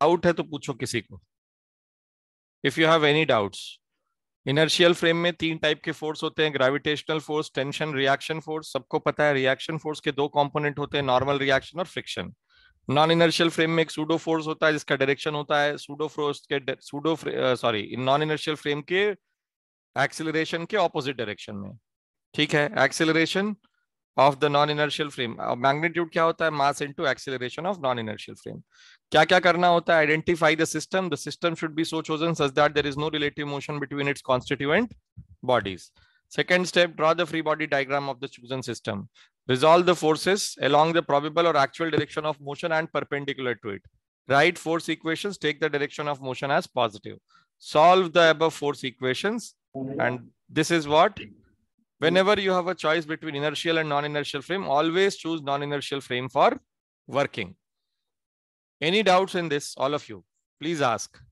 Doubt है तो पूछो किसी को, if you have any doubts. Inertial frame में तीन टाइप के फोर्स होते हैं, gravitational force, tension, reaction force. सबको पता है रिएक्शन फोर्स के दो कंपोनेंट होते हैं, नॉर्मल रिएक्शन और फ्रिक्शन। नॉन इनर्शियल फ्रेम में एक सूडो फोर्स होता है जिसका डायरेक्शन होता है सूडो फोर्स के नॉन इनर्शियल फ्रेम के एक्सेलरेशन के ऑपोजिट डायरेक्शन में। ठीक है, acceleration of the non inertial frame, magnitude क्या होता है, mass into acceleration of non inertial frame. क्या क्या करना होता है, identify the system, the system should be so chosen such that there is no relative motion between its constituent bodies. Second step, draw the free body diagram of the chosen system, resolve the forces along the probable or actual direction of motion and perpendicular to it, write force equations, take the direction of motion as positive, solve the above force equations, and this is what, whenever you have a choice between inertial and non-inertial frame, always choose non-inertial frame for working. Any doubts in this, all of you, please ask.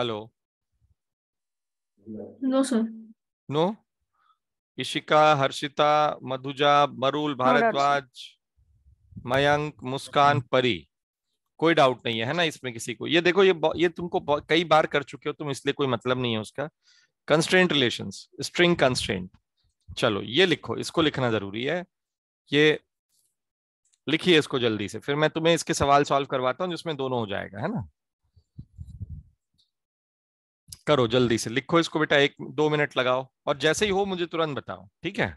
Hello? No, sir. No? Ishika, Harshita, मधुजाब, Marul, Bharadwaj, Mayank, Muskan, Pari, कोई doubt नहीं है, है ना इसमें किसी को? ये देखो, ये तुमको कई बार कर चुके हो तुम, इसलिए कोई मतलब नहीं है उसका। कंस्ट्रेंट रिलेशंस, स्ट्रिंग कंस्ट्रेंट, चलो ये लिखो, इसको लिखना जरूरी है, ये लिखिए इसको जल्दी से, फिर मैं तुम्हें इसके सवाल सॉल्व करवाता हूँ जिसमें दोनों हो जाएगा, है ना? करो जल्दी से, लिखो इसको बेटा, 1-2 मिनट लगाओ और जैसे ही हो मुझे तुरंत बताओ, ठीक है?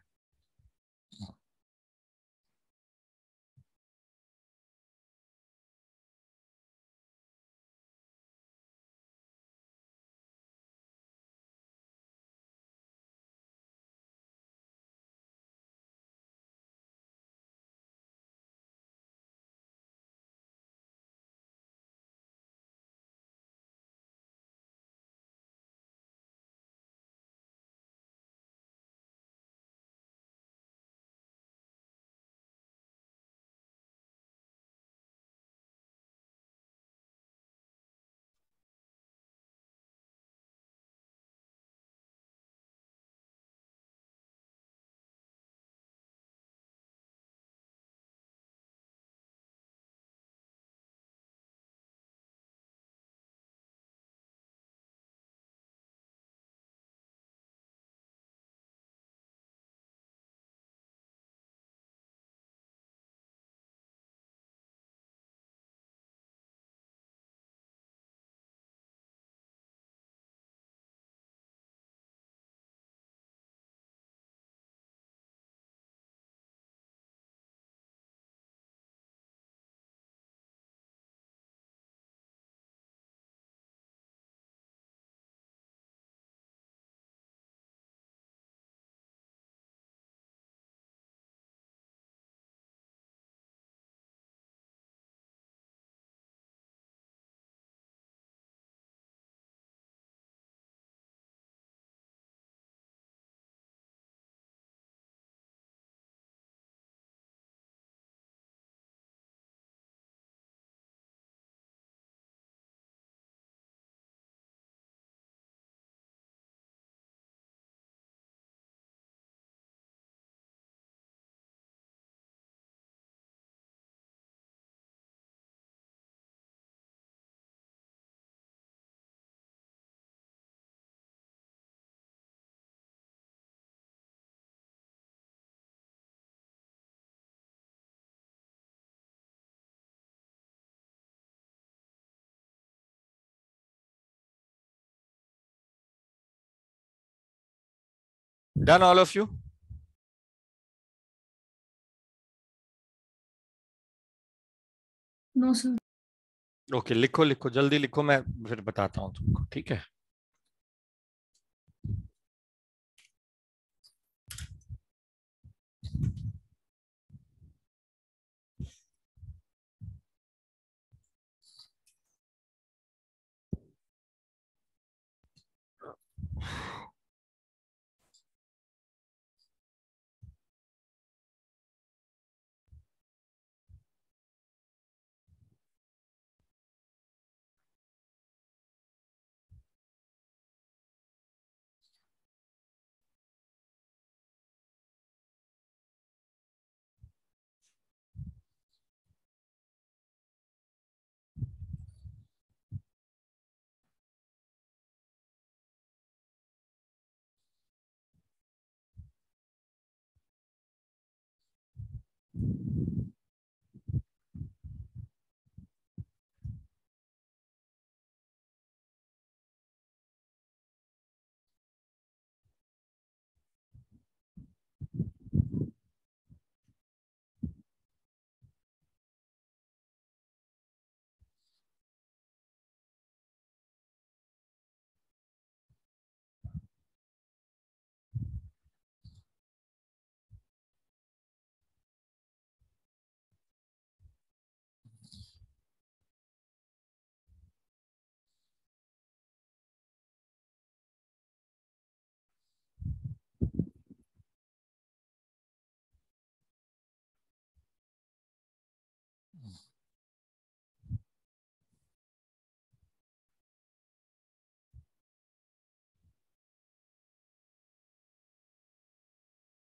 Done, all of you? No, sir. Okay, लिखो लिखो जल्दी लिखो, मैं फिर बताता हूँ तुमको, ठीक है?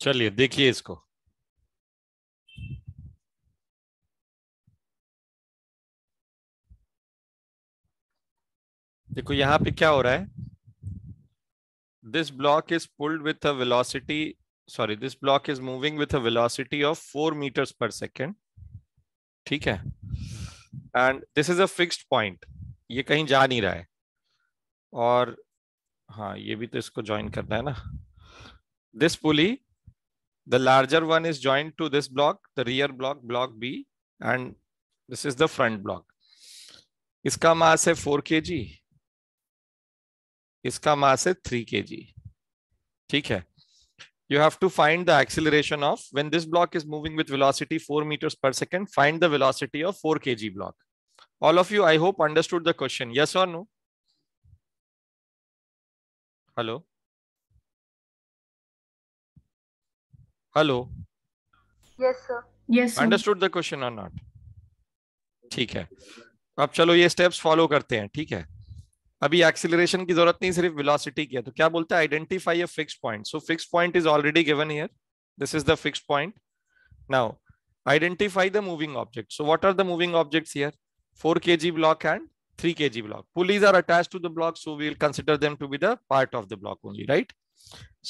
चलिए देखिए इसको। देखो यहाँ पे क्या हो रहा है, this block is pulled with a velocity, sorry this block is moving with a velocity of 4 metres per second, ठीक है, and this is a fixed point, ये कहीं जा नहीं रहा है। और हाँ ये भी तो इसको ज्वाइन करना है ना। This pulley the larger one is joined to this block, the rear block, block B, and this is the front block. इसका मास है 4 kg, इसका मास है 3 kg, ठीक है। You have to find the acceleration of, when this block is moving with velocity 4 meters per second, find the velocity of 4 kg block. All of you, I hope, understood the question. Yes or no? Hello. Hello, yes sir, yes, understood the question और not? ठीक है, अब चलो ये steps follow करते हैं, ठीक है। अभी एक्सीलरेशन की जरूरत नहीं, सिर्फ वेलोसिटी की है। तो क्या बोलता है, identify a fixed point. So fixed point is already given here, this is the fixed point. Now identify the moving object. So what are the moving objects here? 4 kg block and 3 kg block. Pulleys are attached to the block, so we will consider them to be the part of the block only, right?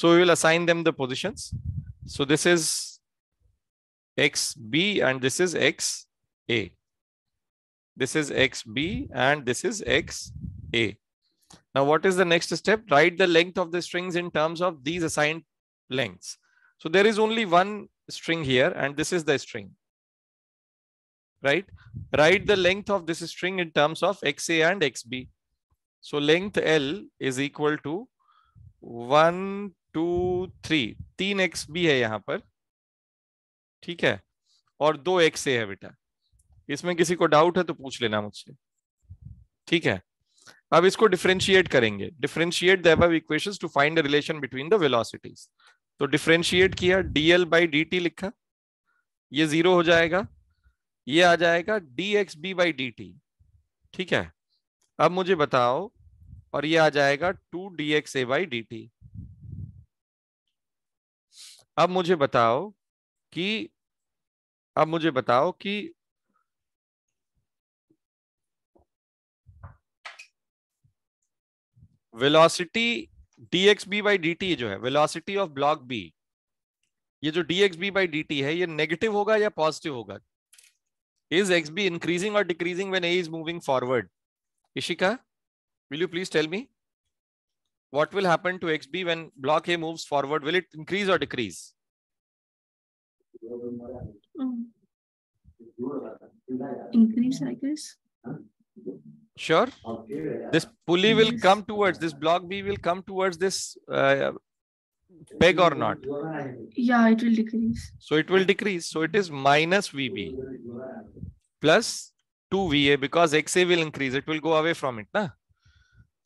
So we will assign them the positions. So this is XB and this is XA. This is XB and this is XA. Now what is the next step? Write the length of the strings in terms of these assigned lengths. So there is only one string here and this is the string, right? Write the length of this string in terms of XA and XB. So length L is equal to 1, 2, 3, 3 XB है यहाँ पर, ठीक है, और 2 XA है। बेटा इसमें किसी को डाउट है तो पूछ लेना मुझसे, ठीक है। अब इसको डिफरेंशिएट करेंगे, differentiate the above equations to find the relation between the velocities. तो डिफरेंशिएट किया, dl by dt लिखा, ये 0 हो जाएगा, ये आ जाएगा dxb by dt, ठीक है। अब मुझे बताओ, और ये आ जाएगा 2dxa by dt। अब मुझे बताओ कि वेलोसिटी dxb by dt जो है, वेलोसिटी ऑफ ब्लॉक B, ये जो dxb by dt है, ये नेगेटिव होगा या पॉजिटिव होगा? इज xb इंक्रीजिंग और decreasing when a is moving forward? Ishika, will you please tell me what will happen to xb when block A moves forward? Will it increase or decrease? Increase, I guess. Sure, this pulley will come towards this block B, will come towards this peg or not? Yeah, it will decrease. So it will decrease, so it is minus vb plus 2va, because xa will increase, it will go away from it na.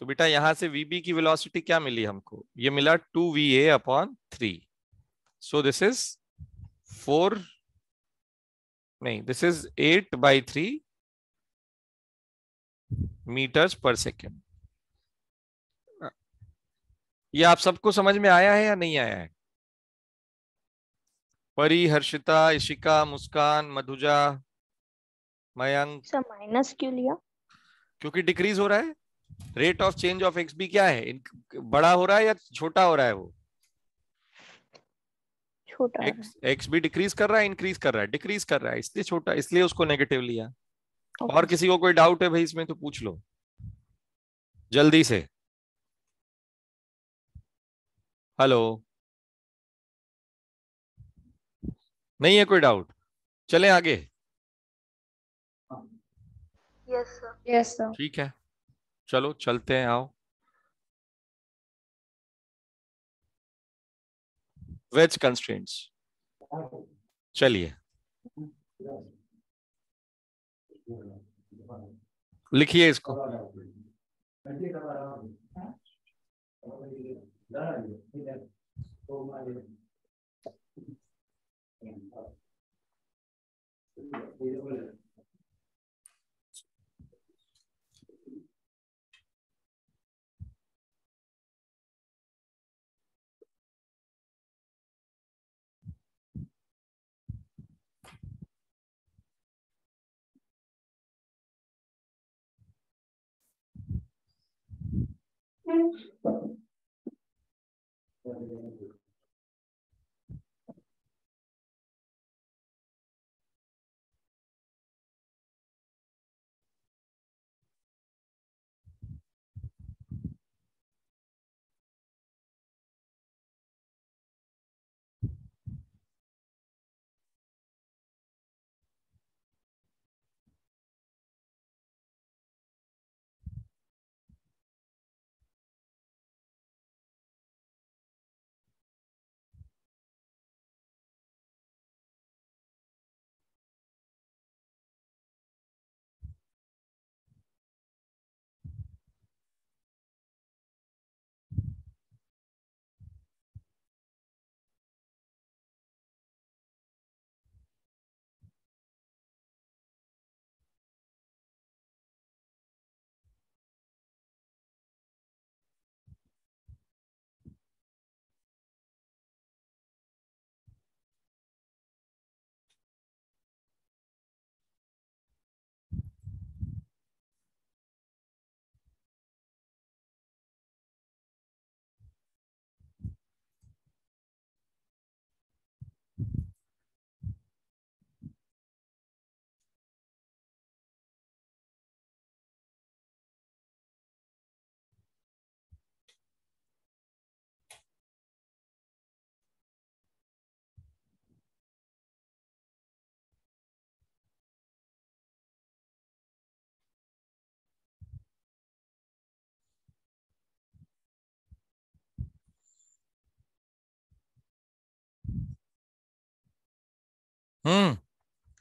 तो बेटा यहां से vb की velocity क्या मिली हमको? ये मिला 2va/3। So this is 4, नहीं this is 8/3 metres per second. ये आप सबको समझ में आया है या नहीं आया है? परी, हर्षिता, इशिका, मुस्कान, मधुजा, मयंक, माइनस क्यों लिया? क्योंकि डिक्रीज हो रहा है। Rate of change of xb क्या है, बड़ा हो रहा है या छोटा हो रहा है? वो छोटा। xb डिक्रीज कर रहा है, इंक्रीज कर रहा है? डिक्रीज कर रहा है, इसलिए छोटा, इसलिए उसको नेगेटिव लिया। और किसी को कोई डाउट है भाई इसमें तो पूछ लो जल्दी से। हेलो, नहीं है कोई डाउट? चलें आगे। यस सर, यस सर, ठीक है चलो चलते हैं। आओ, वेज कंस्ट्रेंट्स, चलिए लिखिए इसको।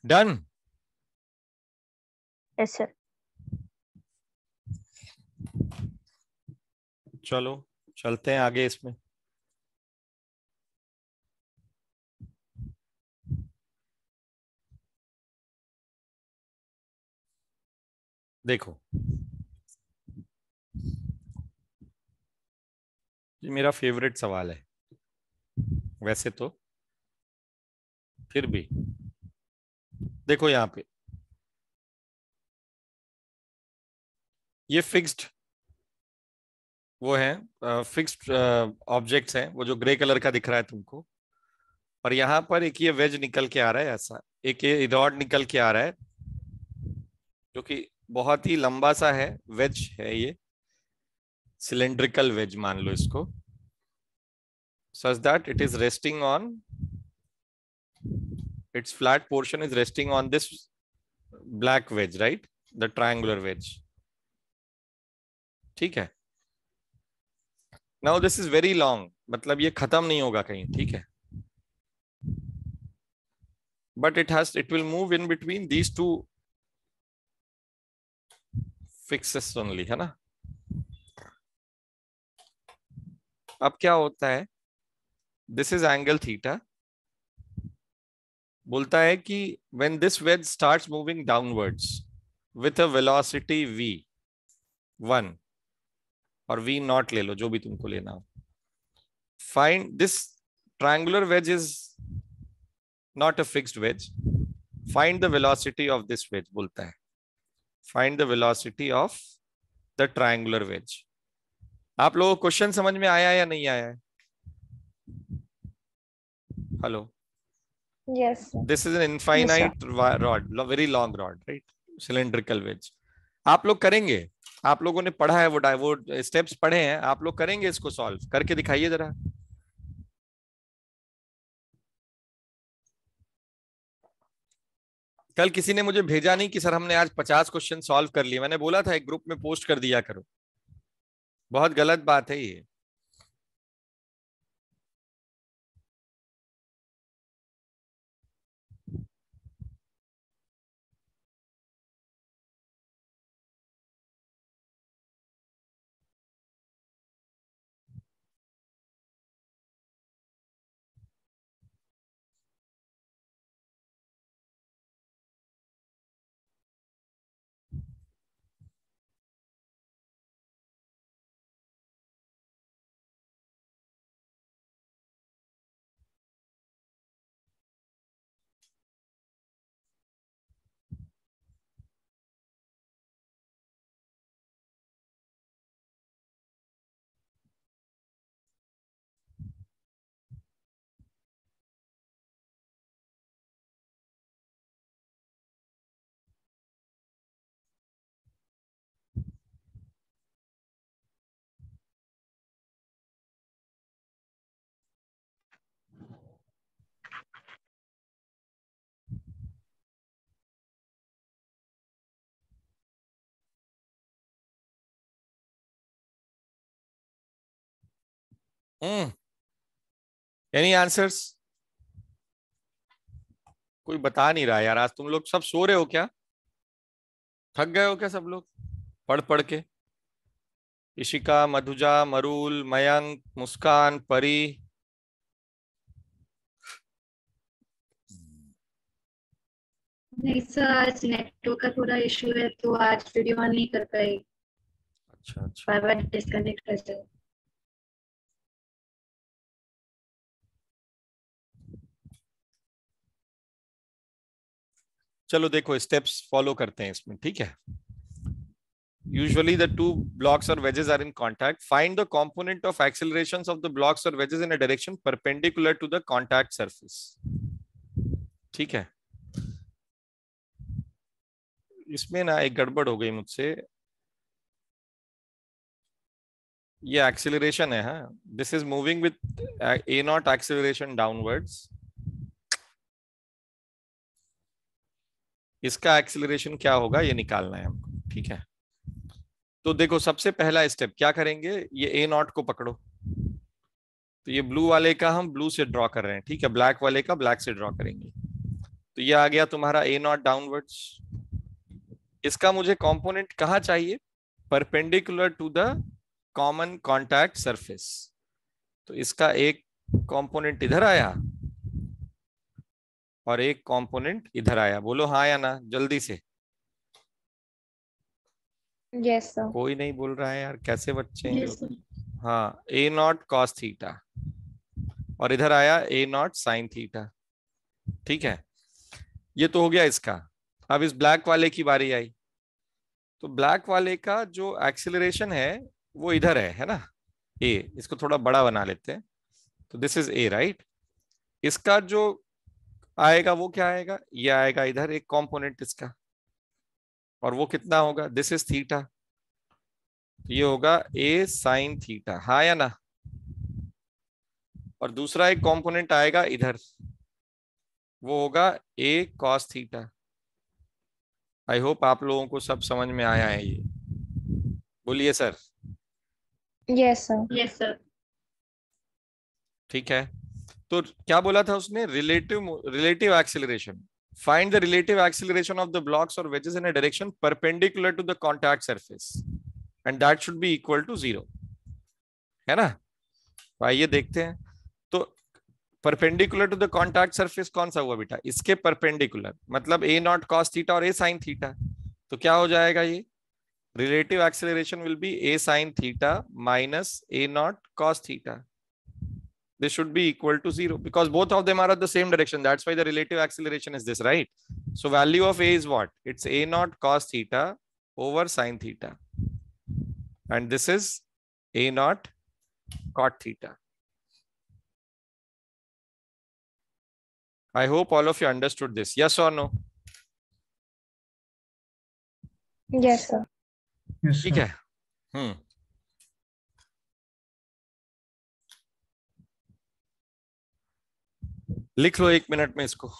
डन। Yes sir. चलो चलते हैं आगे इसमें। देखो ये मेरा फेवरेट सवाल है वैसे तो, फिर भी देखो यहां पे ये फिक्स्ड वो है, फिक्स्ड ऑब्जेक्ट्स हैं वो जो ग्रे कलर का दिख रहा है तुमको, और यहां पर एक ये वेज निकल के आ रहा है ऐसा, एक ये रॉड निकल के आ रहा है जो कि बहुत ही लंबा सा है, वेज है ये, सिलेंड्रिकल वेज मान लो इसको, such that it is resting on its flat portion is resting on this black wedge, right, the triangular wedge. ठीक है, now this is very long, मतलब ये खत्म नहीं होगा कहीं, ठीक है, but it will move in between these two fixes only, है ना। अब क्या होता है, this is angle theta, बोलता है कि when this wedge starts moving downwards with a velocity v1 और v नॉट ले लो जो भी तुमको लेना हो, find this triangular wedge is not a fixed wedge, find the velocity of this wedge, बोलता है find the velocity of the triangular wedge। आप लोगों को क्वेश्चन समझ में आया या नहीं आया है? Hello. Yes. This is an infinite rod, very long rod, right? Cylindrical wedge. आप लोग करेंगे, आप लोगों ने पढ़ा है वो स्टेप्स पढ़े हैं, आप लोग करेंगे इसको सॉल्व, करके दिखाइए जरा। कल किसी ने मुझे भेजा नहीं कि सर हमने आज 50 क्वेश्चन सॉल्व कर लिए, मैंने बोला था एक ग्रुप में पोस्ट कर दिया करो, बहुत गलत बात है ये। Any answers? कोई बता नहीं रहा यार, आज तुम लोग सब सो रहे हो क्या? थक गए हो क्या सब लोग पढ़ पढ़ के? इशिका, मधुजा, मरूल, मयंक, मुस्कान, परी, नहीं सर आज नेटवर्क का थोड़ा इशू है तो आज वीडियो ऑन नहीं कर पाई। अच्छा अच्छा, बार-बार डिस्कनेक्ट कर दो। चलो देखो स्टेप्स फॉलो करते हैं इसमें, ठीक है? Usually the two blocks or wedges are in contact. Find the component of accelerations of the blocks or wedges in a direction perpendicular to the contact surface. ठीक है, इसमें ना एक गड़बड़ हो गई मुझसे। ये एक्सेलरेशन है, हाँ, this is moving with a not acceleration downwards. इसका एक्सेलरेशन क्या होगा ये निकालना है हमको, ठीक है? तो देखो सबसे पहला स्टेप क्या करेंगे, ये ए नॉट को पकड़ो। तो ये ब्लू वाले का हम ब्लू से ड्रॉ कर रहे हैं, ठीक है? ब्लैक वाले का ब्लैक से ड्रॉ करेंगे। तो ये आ गया तुम्हारा ए नॉट डाउनवर्ड्स। इसका मुझे कंपोनेंट कहाँ चाहिए? Perpendicular to the common contact surface. तो इसका एक कंपोनेंट इधर आया और एक कंपोनेंट इधर आया, बोलो हाँ या ना जल्दी से। Yes sir. कोई नहीं बोल रहा है यार, कैसे बच्चे हैं? yes, हाँ, ए नॉट कॉस थीटा और इधर आया ए नॉट साइन थीटा, ठीक है? ये तो हो गया इसका। अब इस ब्लैक वाले की बारी आई, तो ब्लैक वाले का जो एक्सेलरेशन है वो इधर है ना? ए, इसको थोड़ा बड़ा बना लेते हैं, तो दिस इज ए, राइट? इसका जो आएगा वो क्या आएगा? ये आएगा इधर एक कंपोनेंट इसका, और वो कितना होगा? दिस इज थीटा, ये होगा ए साइन थीटा, हाँ या ना? और दूसरा एक कंपोनेंट आएगा इधर, वो होगा a cos theta. I hope आप लोगों को सब समझ में आया है ये, बोलिए sir. Yes sir. Yes sir. ठीक है, तो क्या बोला था उसने? Relative acceleration. Find the relative acceleration of the blocks और wedges in a direction perpendicular to the contact surface and that should be equal to 0, है ना? तो आइए देखते हैं। तो perpendicular to the contact surface कौन सा हुआ बेटा? इसके परपेंडिकुलर, मतलब ए नॉट कॉस थीटा और ए साइन थीटा। तो क्या हो जाएगा ये? Relative acceleration will be a sine theta minus a not cos theta. This should be equal to 0 because both of them are at the same direction. That's why the relative acceleration is this, right? So value of a is what? It's a naught cos theta over sin theta, and this is a naught cot theta. I hope all of you understood this. Yes or no? Yes, sir. Yes, sir. ठीक है। लिख लो 1 minute में इसको।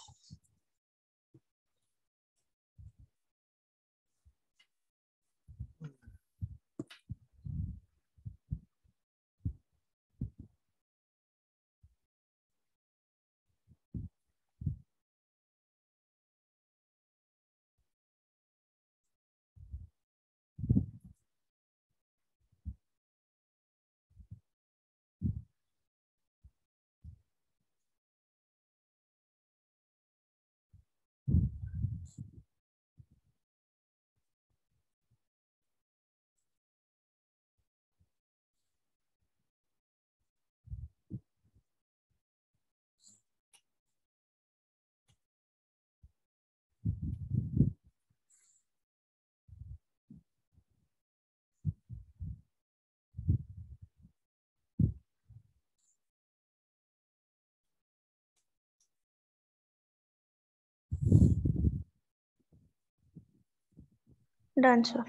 Done, sir.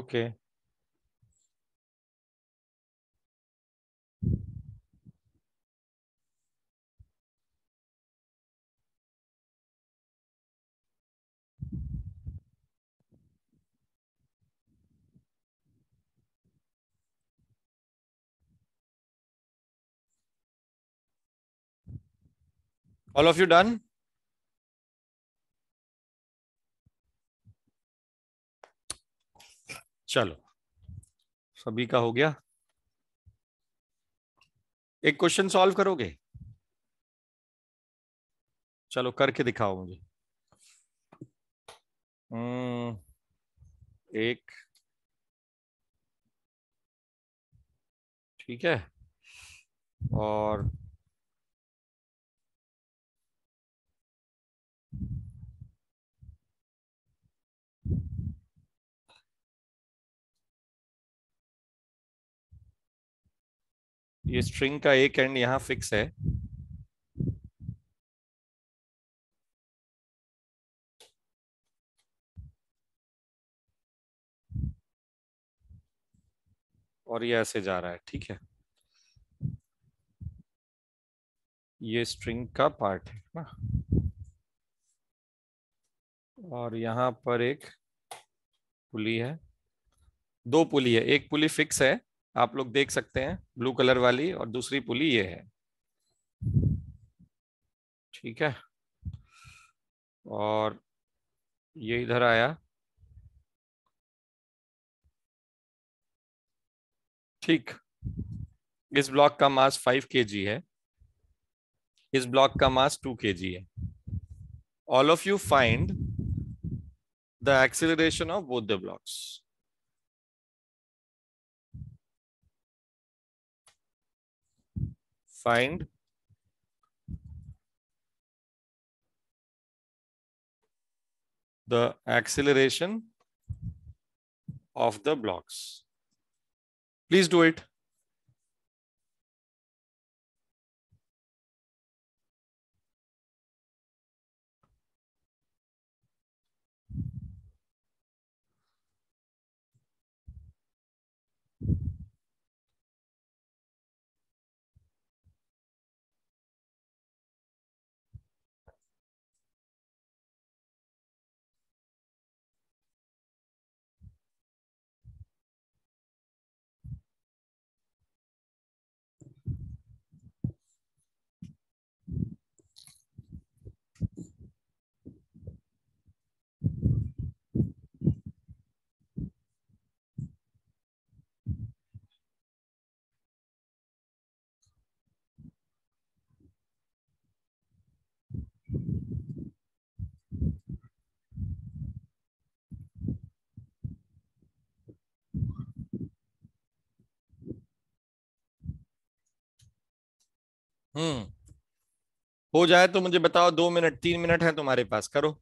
Okay. All of you done? चलो, सभी का हो गया। एक क्वेश्चन सॉल्व करोगे? चलो करके दिखाओ मुझे। एक ठीक है, और ये स्ट्रिंग का एक एंड यहां फिक्स है, और ये ऐसे जा रहा है। ठीक है, ये स्ट्रिंग का पार्ट है ना, और यहाँ पर एक पुली है, दो पुली है। एक पुली फिक्स है, आप लोग देख सकते हैं ब्लू कलर वाली, और दूसरी पुली ये है। ठीक है, और ये इधर आया। ठीक, इस ब्लॉक का मास 5 kg है, इस ब्लॉक का मास 2 kg है। All of you find the acceleration of both the blocks. Find the acceleration of the blocks. Please do it. हो जाए तो मुझे बताओ। 2 मिनट 3 मिनट है तुम्हारे पास, करो।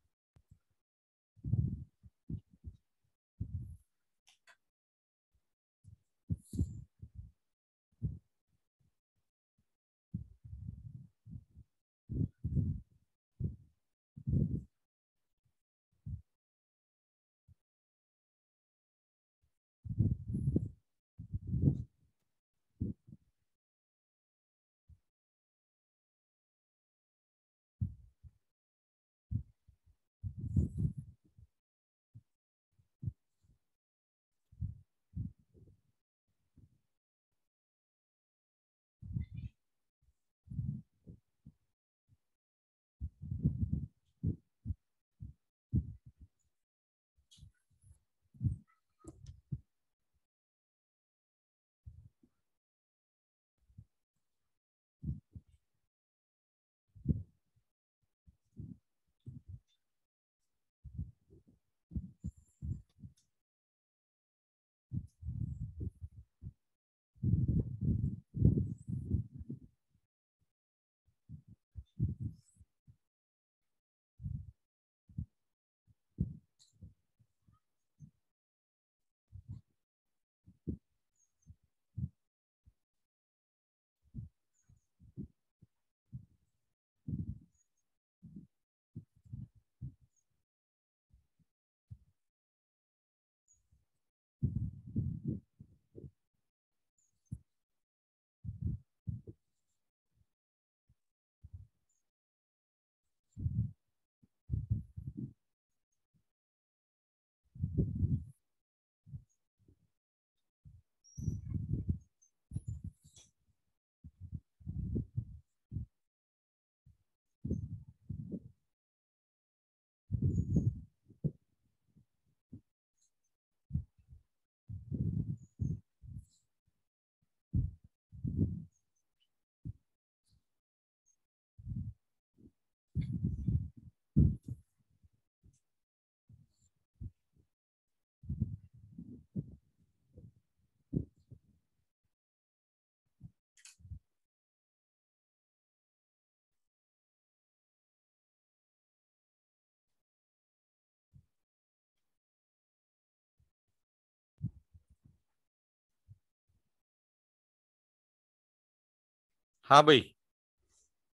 हाँ भाई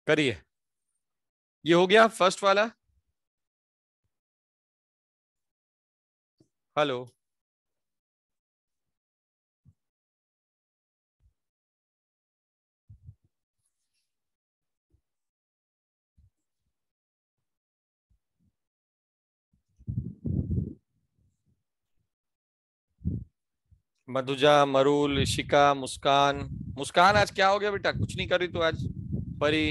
करिए। ये हो गया फर्स्ट वाला। हेलो मधुजा, मरूल, इशिका, मुस्कान। मुस्कान आज क्या हो गया बेटा? कुछ नहीं करी तो आज। परी,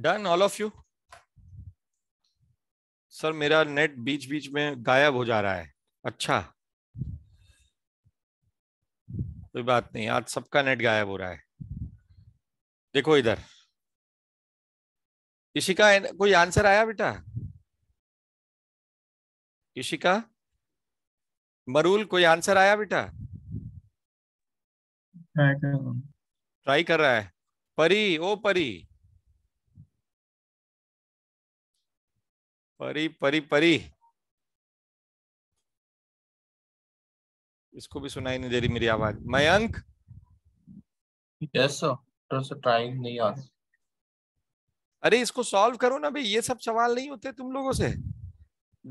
done all of you. Sir मेरा नेट बीच बीच में गायब हो जा रहा है। अच्छा कोई बात नहीं, आज सबका नेट गायब हो रहा है। देखो इधर इशिका, कोई आंसर आया बेटा? इशिका, मरूल, कोई आंसर आया बेटा? ट्राई कर रहा है। परी, ओ परी, परी परी परी, इसको भी सुनाई नहीं दे रही मेरी आवाज। मयंक, यस सर, ट्राई नहीं आ रहा। अरे इसको सॉल्व करो ना भाई, ये सब सवाल नहीं होते तुम लोगों से।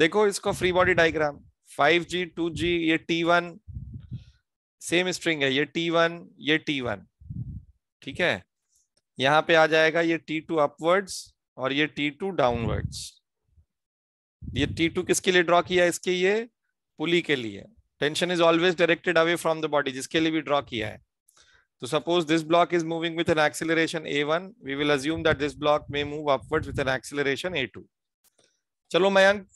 देखो इसको free body diagram, 5G 2G, ये T1 सेम स्ट्रिंग है, ये T1 ये T1, ठीक है। यहाँ पे आ जाएगा ये T2 अपवर्ड्स और ये T2 डाउनवर्ड्स। ये T2 किसके लिए ड्रॉ किया है? इसके ये पुली के लिए। Tension is always directed away from the body, जिसके लिए भी ड्रॉ किया है। तो suppose this block is moving with an acceleration A1, we will assume that this block may move upwards with an acceleration A2। चलो Mayank,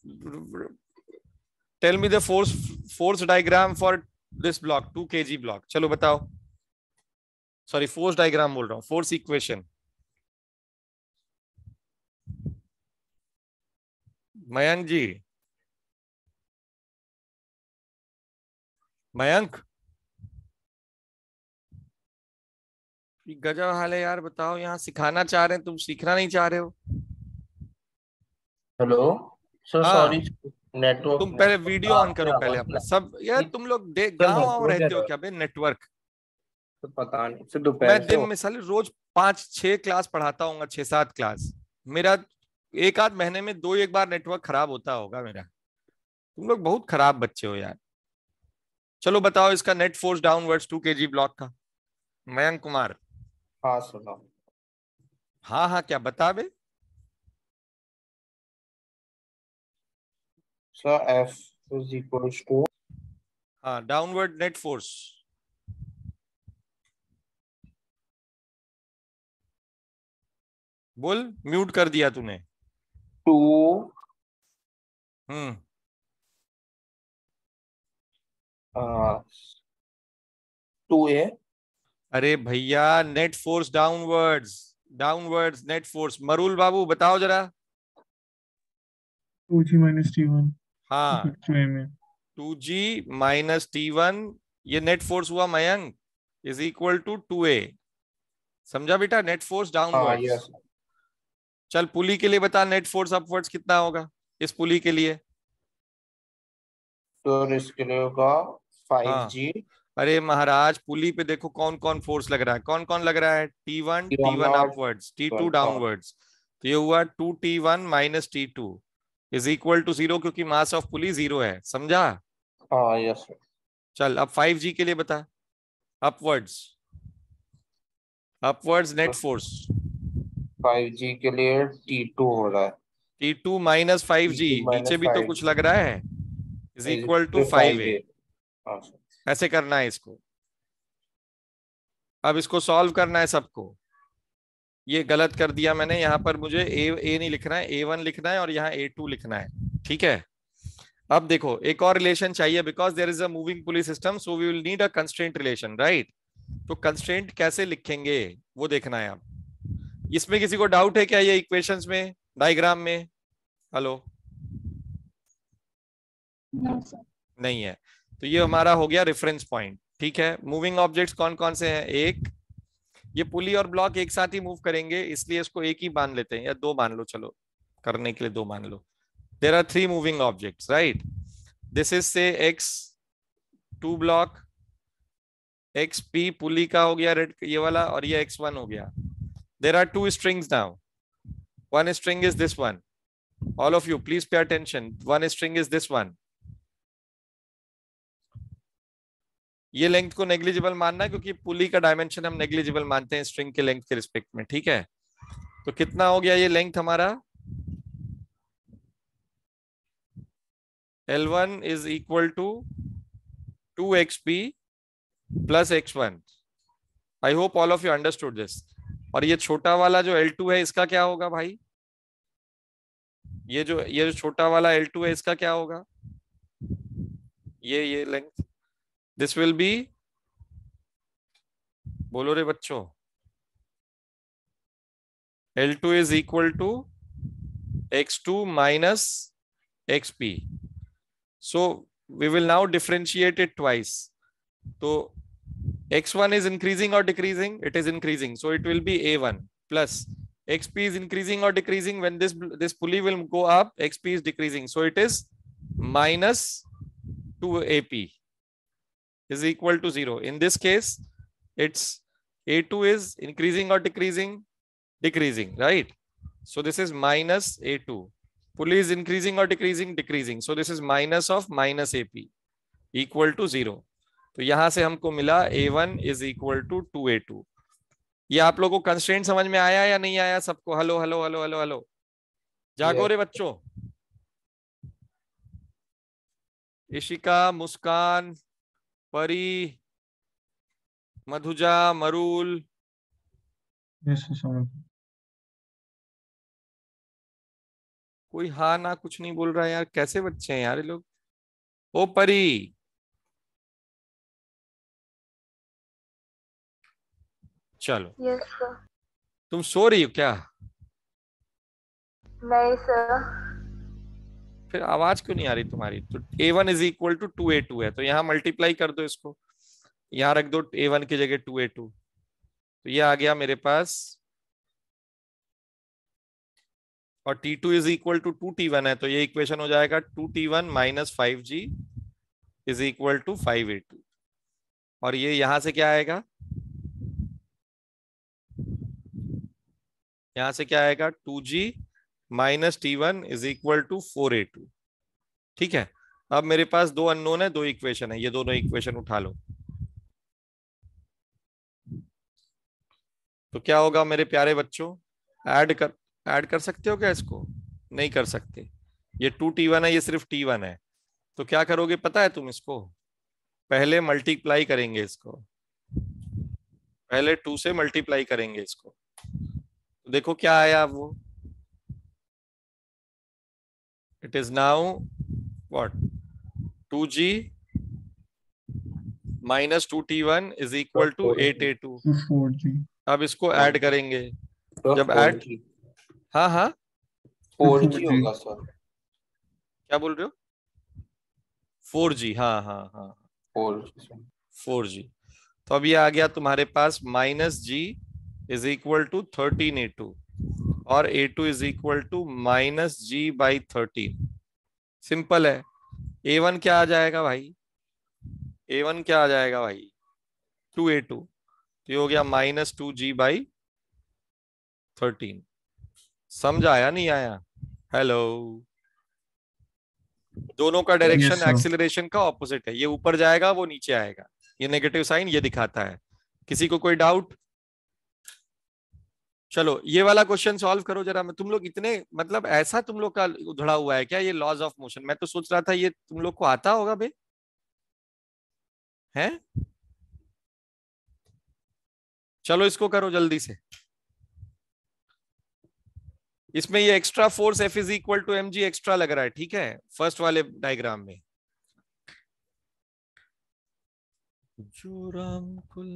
tell me the force diagram for this block, 2 kg block. चलो बताओ, sorry force diagram बोल रहा हूँ, force equation. Mayank ji, Mayank गजब हाल है यार, बताओ। यहाँ सिखाना चाह रहे हैं, तुम सीखना नहीं चाह रहे हो। Hello sir, sorry network. तुम पहले वीडियो ऑन करो पहले अपना सब। यार तुम लोग गाँव आओ रहते हो क्या बे? नेटवर्क तो पता नहीं। मैं दिन में साले रोज 5-6 क्लास पढ़ाता हूँ, 6-7 क्लास। मेरा एक आध महीने में 2-1 बार नेटवर्क खराब होता होगा मेरा। तुम लोग बहुत खराब बच्चे हो यार। चलो बताओ इसका net force downwards 2 kg block का। मयंक कुमार, हाँ सुना, हाँ हाँ क्या बता बे? Sir F is equal to, हाँ डाउनवर्ड नेट फोर्स। बोल, म्यूट कर दिया तूने। 2A। अरे भैया net force downwards, downwards net force. Marul बाबू बताओ जरा। 2G minus T1, हाँ 2G minus T1 ये नेट फोर्स हुआ Mayank is equal to 2A। समझा बेटा, नेट फोर्स डाउनवर्ड्स। चल पुली के लिए बता नेट फोर्स अपवर्ड्स कितना होगा इस पुली के लिए? तो इसके लिए होगा 5G। अरे महाराज पुली पे देखो कौन कौन फोर्स लग रहा है, कौन कौन लग रहा है, T1 अपवर्ड्स, T2 डाउनवर्ड्स। तो ये हुआ 2T1 minus T2 is equal to 0 क्योंकि मास ऑफ पुली 0 है। समझा? हाँ यस। चल अब 5G के लिए बता upwards, upwards net force 5G के लिए T2 हो रहा है, T2 माइनस 5G, नीचे भी तो कुछ लग रहा है, इज इक्वल टू 5A। ऐसे करना है इसको। अब इसको सॉल्व करना है सबको। ये गलत कर दिया मैंने, यहाँ पर मुझे A नहीं लिखना है, A1 लिखना है और यहाँ A2 लिखना है। ठीक है, अब देखो एक और रिलेशन चाहिए because there is a moving pulley system, so we will need a constraint relation, right? तो कंस्ट्रेंट कैसे लिखेंगे वो देखना है। आप इसमें किसी को डाउट है क्या, ये इक्वेशंस में, डायग्राम में? हेलो, नहीं है। तो ये हमारा हो गया रेफरेंस पॉइंट। ठीक है, मूविंग ऑब्जेक्ट्स कौन कौन से हैं? एक, ये पुली और ब्लॉक एक साथ ही मूव करेंगे इसलिए इसको एक ही मान लेते हैं, या दो मान लो, चलो करने के लिए दो मान लो। There are 3 moving objects, right? This is say X2 block, XP पुली का हो गया रेड ये वाला, और ये X1 हो गया। There are 2 strings now. One string is this one. All of you, please pay attention. One string is this one. ये length को negligible मानना क्योंकि पुली का dimension हम negligible मानते हैं string के length के respect में। ठीक है, तो कितना हो गया ये length हमारा? L1 is equal to 2xp plus x1. I hope all of you understood this. और ये छोटा वाला जो L2 है इसका क्या होगा भाई? ये जो छोटा वाला L2 है इसका क्या होगा? ये लेंथ दिस विल बी, बोलो रे बच्चों, L2 is equal to x2 minus xp. So we will now differentiate it twice. So x1 is increasing or decreasing? It is increasing. So it will be a1 plus xp is increasing or decreasing. When this pulley will go up, xp is decreasing. So it is minus 2ap is equal to 0. In this case, it's a2 is increasing or decreasing? Decreasing, right? So this is minus a2. Pulley is increasing or decreasing? Decreasing. So this is minus of minus AP equal to 0. तो यहाँ से हमको मिला A1 is equal to 2A2. ये आप लोगों को constraint समझ में आया या नहीं आया सबको? Hello hello hello hello hello, जागो रे बच्चों। इशिका, मुस्कान, परी, मधुजा, मरूल, कोई हाँ ना कुछ नहीं बोल रहा है यार, कैसे बच्चे हैं यार ये लोग। ओ परी, चलो। Yes, sir. तुम सो रही हो क्या? नहीं सर। फिर आवाज क्यों नहीं आ रही तुम्हारी? तो A1 is equal to 2A2 है, तो यहाँ मल्टीप्लाई कर दो इसको, यहाँ रख दो A1 की जगह 2A2, तो ये आ गया मेरे पास। और T2 is equal to 2T1 है, तो ये इक्वेशन हो जाएगा 2T1 minus 5G is equal to 5A2। और ये यहां से क्या आएगा? यहां से क्या आएगा? 2G minus T1 is equal to 4A2। ठीक है, अब मेरे पास 2 अननोन है, 2 इक्वेशन है, ये दोनों इक्वेशन उठा लो। तो क्या होगा मेरे प्यारे बच्चों? ऐड कर सकते हो क्या इसको? नहीं कर सकते। ये 2T1 है, ये सिर्फ T1 है। तो क्या करोगे पता है तुम? इसको पहले मल्टीप्लाई करेंगे, इसको पहले 2 से मल्टीप्लाई करेंगे इसको, तो देखो क्या आया वो। It is now what? 2G minus 2T1 is equal to 8A2। अब इसको ऐड करेंगे, जब ऐड, हाँ हाँ 4G होगा सर। क्या बोल रहे हो? 4G, हाँ हाँ हाँ 4G। 4g। तो अब ये आ गया तुम्हारे पास -g = 13a2 और a2 = -g/13। सिंपल है। a1 क्या आ जाएगा भाई, a1 क्या आ जाएगा भाई 2a2। तो ये हो गया -2g/13। समझ आया नहीं आया? हेलो। दोनों का डायरेक्शन एक्सीलरेशन का ऑपोजिट है, ये ऊपर जाएगा वो नीचे आएगा, ये नेगेटिव साइन ये दिखाता है। किसी को कोई डाउट? चलो ये वाला क्वेश्चन सॉल्व करो जरा। तुम लोग इतने मतलब ऐसा तुम लोग का उधड़ा हुआ है क्या ये लॉज ऑफ मोशन? मैं तो सोच रहा था ये तुम लोग को आता होगा बे, हैं? चलो इसको करो जल्दी से। इसमें ये extra force F = mg extra लग रहा है, ठीक है, फर्स्ट वाले डायग्राम में। जो राम कुल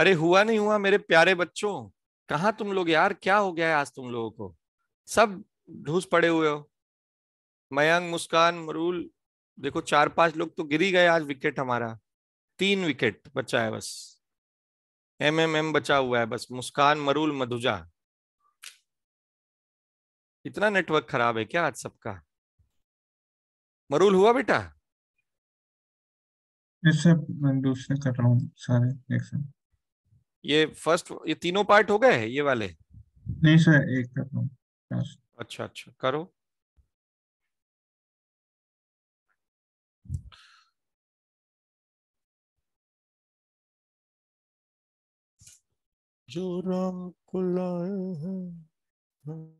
अरे हुआ नहीं हुआ मेरे प्यारे बच्चों, कहाँ तुम लोग यार, क्या हो गया है आज तुम लोगों को, सब ढूस पड़े हुए हो। मयंक, मुस्कान, मरूल, देखो चार पांच लोग तो गिर ही गए आज। विकेट हमारा 3 विकेट बचा है बस, एमएमएम बचा हुआ है बस। मुस्कान, मरूल, मधुजा, इतना नेटवर्क खराब है क्या आज सबका? मरूल हुआ बेटा? दूसरे कर रहा हूँ सारे एक साथ। ये फर्स्ट, ये तीनों पार्ट हो गए ये वाले? नहीं सर, एक कर रहा हूँ। अच्छा अच्छा करो। जो राम को लाए हैं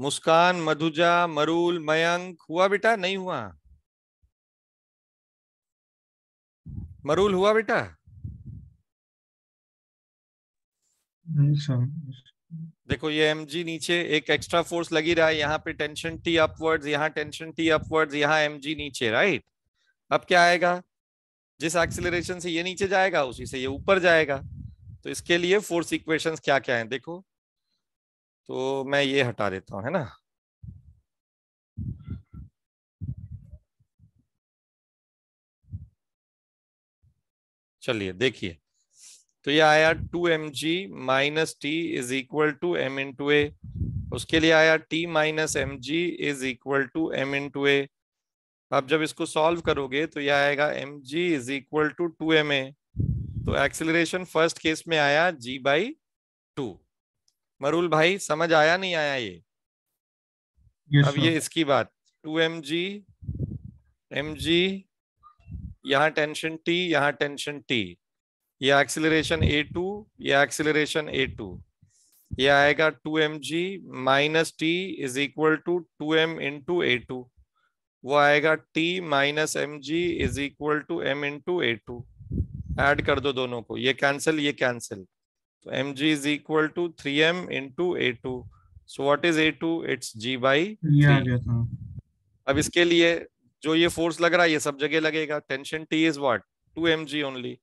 मुस्कान, मधुजा, मरूल, मयंक, हुआ बेटा? नहीं हुआ? मरूल हुआ बेटा? देखो ये एमजी नीचे, एक एक्स्ट्रा फोर्स लगी रहा है यहाँ पे, टेंशन टी अपवर्ड्स, यहाँ टेंशन टी अपवर्ड्स, यहाँ एमजी नीचे, राइट। अब क्या आएगा, जिस एक्सीलरेशन से ये नीचे जाएगा उसी से ये ऊपर जाएगा। तो इसके लिए फोर्स इक्वेशंस क्या क्या हैं देखो, तो मैं ये हटा देता हूं है ना। चलिए देखिए, तो ये आया 2mg - t = m into a। उसके लिए आया t - mg = m into a। अब जब इसको सॉल्व करोगे तो ये आएगा mg = 2ma। तो एक्सेलरेशन फर्स्ट केस में आया g/2। मरूल भाई समझ आया नहीं आया ये? अब ये इसकी बात 2mg, mg, यहाँ टेंशन t, यहाँ टेंशन t, यह एक्सीलरेशन a2, यह एक्सीलरेशन a2, यह आएगा 2mg minus t is equal to 2m into a2, वो आएगा t minus mg is equal to m into a2। Add कर दो दोनों को, ये कैंसिल ये कैंसिल, तो mg is equal to 3m into a2। So what is a2? It's g by 3। अब इसके लिए जो ये फोर्स लग रहा है ये सब जगह लगेगा। Tension T is what? 2mg only,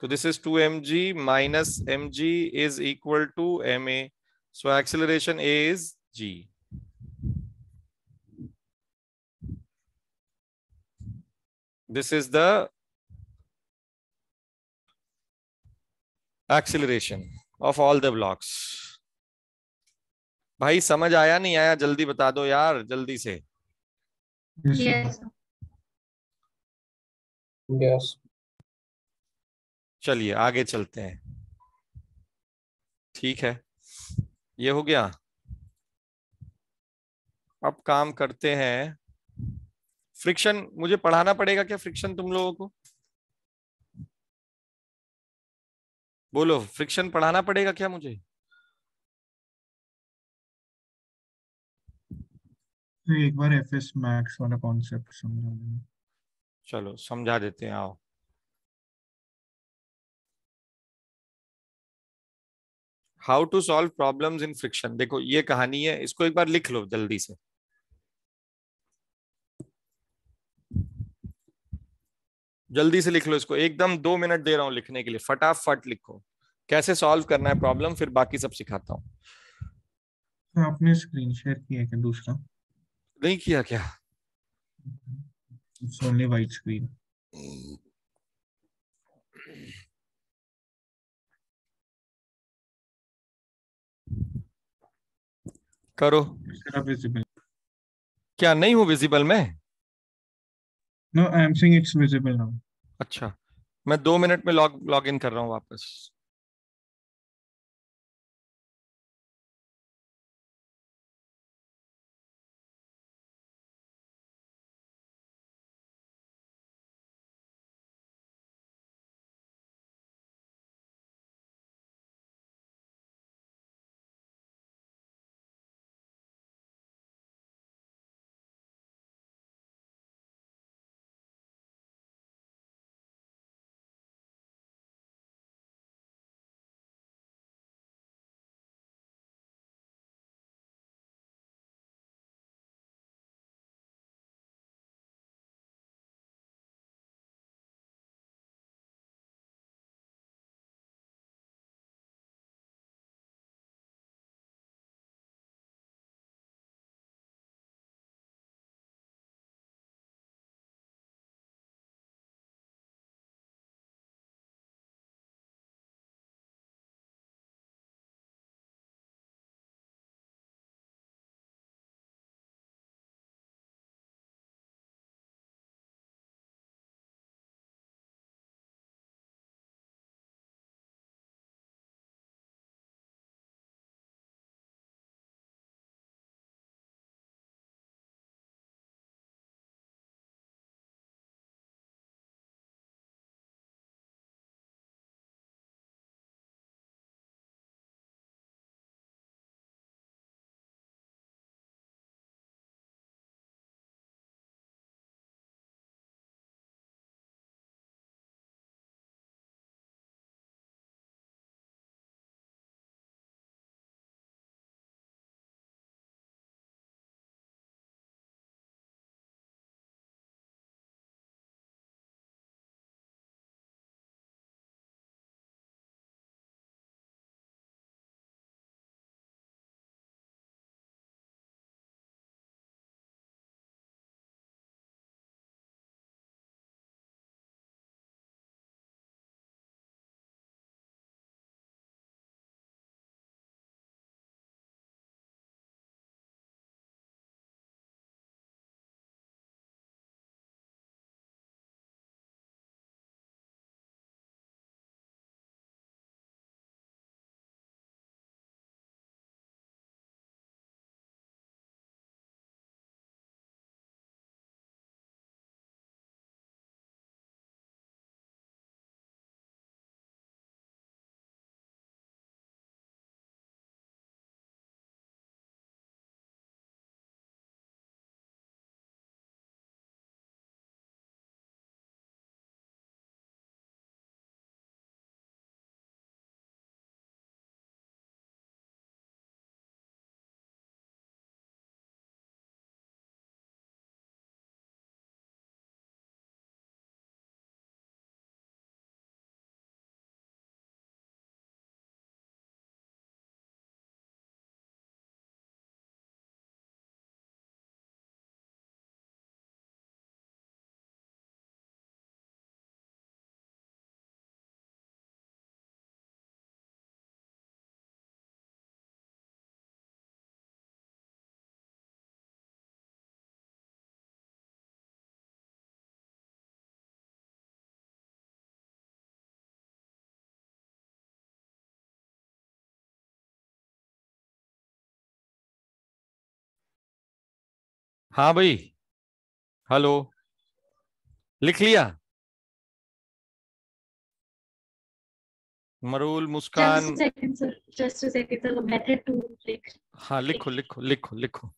तो this is 2mg minus mg is equal to ma, so acceleration a is g। This is the acceleration of all the blocks. भाई समझ आया नहीं आया? जल्दी बता दो यार, जल्दी से। yes. yes. चलिए आगे चलते हैं। ठीक है, ये हो गया। अब काम करते हैं फ्रिक्शन। मुझे पढ़ाना पड़ेगा क्या फ्रिक्शन तुम लोगों को? बोलो, फ्रिक्शन पढ़ाना पड़ेगा क्या मुझे? एक बार एफएस मैक्स वाला कॉन्सेप्ट समझा देना। चलो समझा देते हैं, आओ। How to solve problems in friction. देखो ये कहानी है, इसको एक बार लिख लो जल्दी से। जल्दी से लिख लो इसको, एकदम 2 मिनट दे रहा हूं लिखने के लिए। फटाफट लिखो कैसे सॉल्व करना है प्रॉब्लम, फिर बाकी सब सिखाता हूँ। आपने स्क्रीन शेयर किया है क्या? दूसरा नहीं किया क्या? It's only white screen. करो क्या? नहीं हूँ विजिबल में। No, I am saying it's visible now. अच्छा, मैं 2 मिनट में लॉग इन कर रहा हूँ वापस। हाँ भाई, हेलो, लिख लिया? Marul, Muskan, just a second, method two लिख। हाँ, लिखो लिखो लिखो लिखो।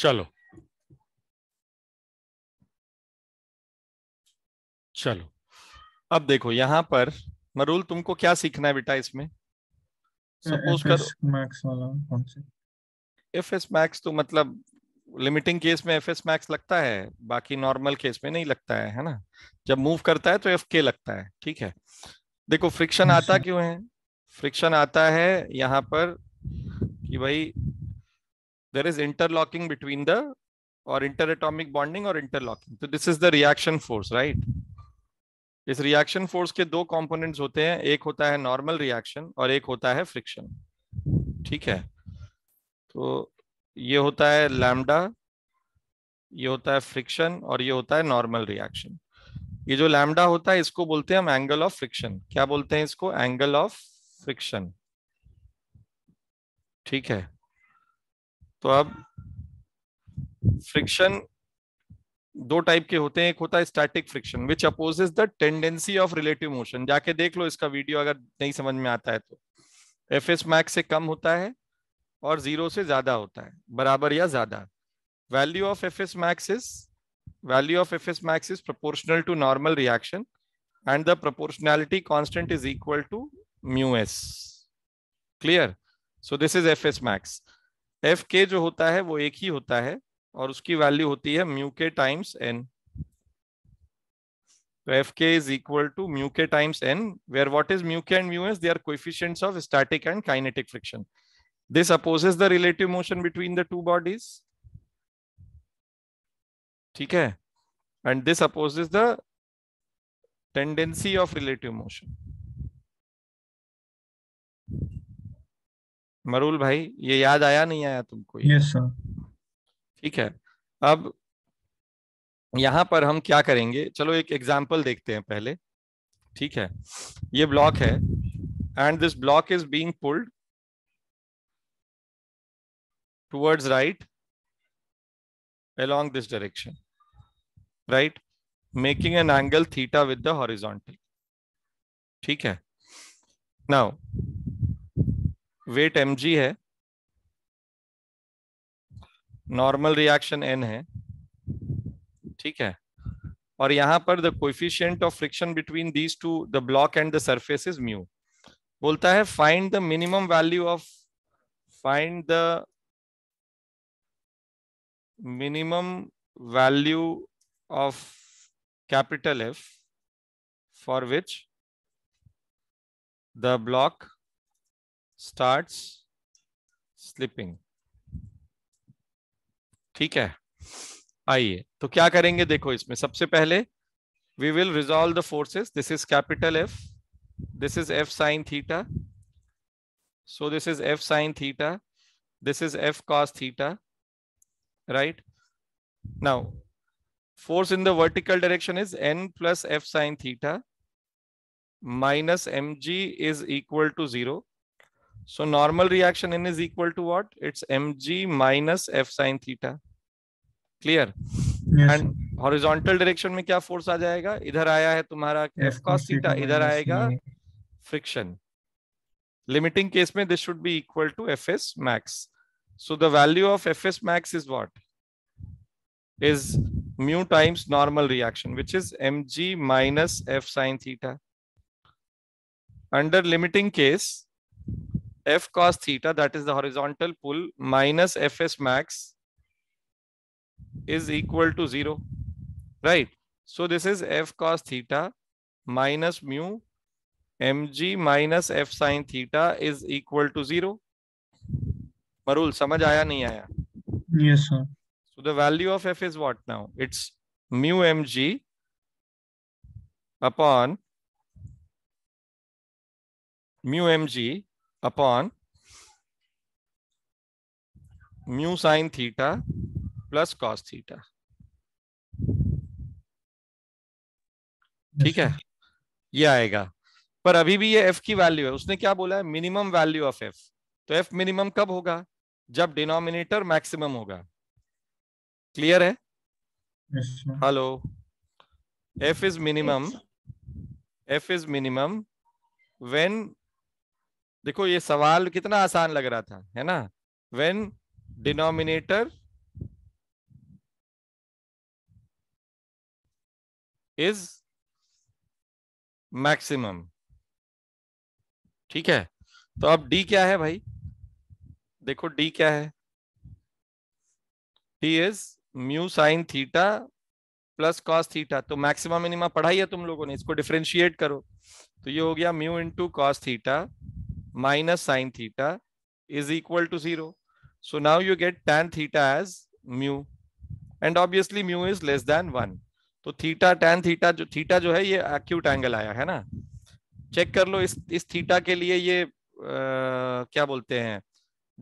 चलो चलो, अब देखो यहाँ पर मरूल तुमको क्या सीखना है बेटा इसमें? सपोज करो एफ एस मैक्स, तो मतलब लिमिटिंग केस में एफ एस मैक्स लगता है, बाकी नॉर्मल केस में नहीं लगता है ना। जब मूव करता है तो एफ के लगता है, ठीक है। देखो फ्रिक्शन आता क्यों है? फ्रिक्शन आता है यहाँ पर कि भाई there is interlocking between the और इंटरएटॉमिक बॉन्डिंग और इंटरलॉकिंग, तो this is the reaction force, right. इस रिएक्शन फोर्स के दो कंपोनेंट्स होते हैं, एक होता है नॉर्मल रिएक्शन और एक होता है फ्रिक्शन, ठीक है। तो ये होता है लैम्डा, ये होता है फ्रिक्शन और ये होता है नॉर्मल रिएक्शन। ये जो लैम्डा होता है इसको बोलते हैं हम एंगल ऑफ फ्रिक्शन। क्या बोलते हैं इसको? एंगल ऑफ फ्रिक्शन, ठीक है। तो अब फ्रिक्शन दो टाइप के होते हैं, एक होता है static friction which opposes the tendency of relative motion. जाके देख लो इसका वीडियो अगर नहीं समझ में आता है तो। एफ एस मैक्स से कम होता है और जीरो से ज्यादा होता है, बराबर या ज्यादा। Value of F S max is proportional to normal reaction and the proportionality constant is equal to mu S. Clear? So this is F S max. F के जो होता है वो एक ही होता है और उसकी वैल्यू होती है म्यू के टाइम्स एन। तो एफ के इज इक्वल टू म्यू के times N, where what is mu के and mu S? They are coefficients of static and kinetic friction. This opposes the relative motion between the two bodies, ठीक है। And this opposes the tendency of relative motion. Marul भाई, ये याद आया नहीं आया तुमको? यस सर, ठीक है। अब यहां पर हम क्या करेंगे, चलो एक एग्जांपल देखते हैं पहले, ठीक है। ये ब्लॉक है and this block is being pulled towards right along this direction, right, making an angle theta with the horizontal, ठीक है। now weight mg है, normal reaction n है, ठीक है। और यहाँ पर the coefficient of friction between these two, the block and the surface is mu। बोलता है find the minimum value of capital F for which the block starts slipping, ठीक है। आइए तो क्या करेंगे, देखो इसमें सबसे पहले we will resolve the forces। This is capital F, this is F sin theta, So this is f sine theta. This is f cos theta, right? Now, force in the vertical direction is n plus f sine theta minus mg is equal to 0. So normal reaction n is equal to what? It's mg minus f sine theta. Clear? Yes. And horizontal direction में क्या force आ जाएगा? इधर आया है तुम्हारा f cos theta, इधर आएगा friction. Limiting case में this should be equal to fs max. So the value of fs max is what? Is mu times normal reaction, which is mg minus f sine theta. Under limiting case, f cos theta, that is the horizontal pull, minus fs max is equal to 0, right? So this is f cos theta minus mu mg minus f sin theta is equal to 0. Marul, समझ आया नहीं आया? Yes, sir. So the value of f is what now? It's mu mg upon mu sin theta plus cos theta. ठीक है, ये आएगा. पर अभी भी ये f की वैल्यू है. उसने क्या बोला है? Minimum value of f. तो f मिनिमम कब होगा? जब डिनोमिनेटर मैक्सिमम होगा. क्लियर है? Hello. f is minimum when, देखो ये सवाल कितना आसान लग रहा था, है ना? When denominator is maximum. ठीक है, तो अब d क्या है भाई? देखो d क्या है? d is mu sin theta plus cos theta. तो मैक्सिमा मिनिमा पढ़ाई है तुम लोगों ने, इसको डिफरेंशिएट करो. तो ये हो गया mu into cos theta minus sin theta is equal to 0. So now you get tan theta as mu, and obviously mu is less than 1. तो थीटा tan थीटा, जो थीटा जो है ये एक्यूट एंगल आया है ना. चेक कर लो इस थीटा के लिए ये क्या बोलते हैं,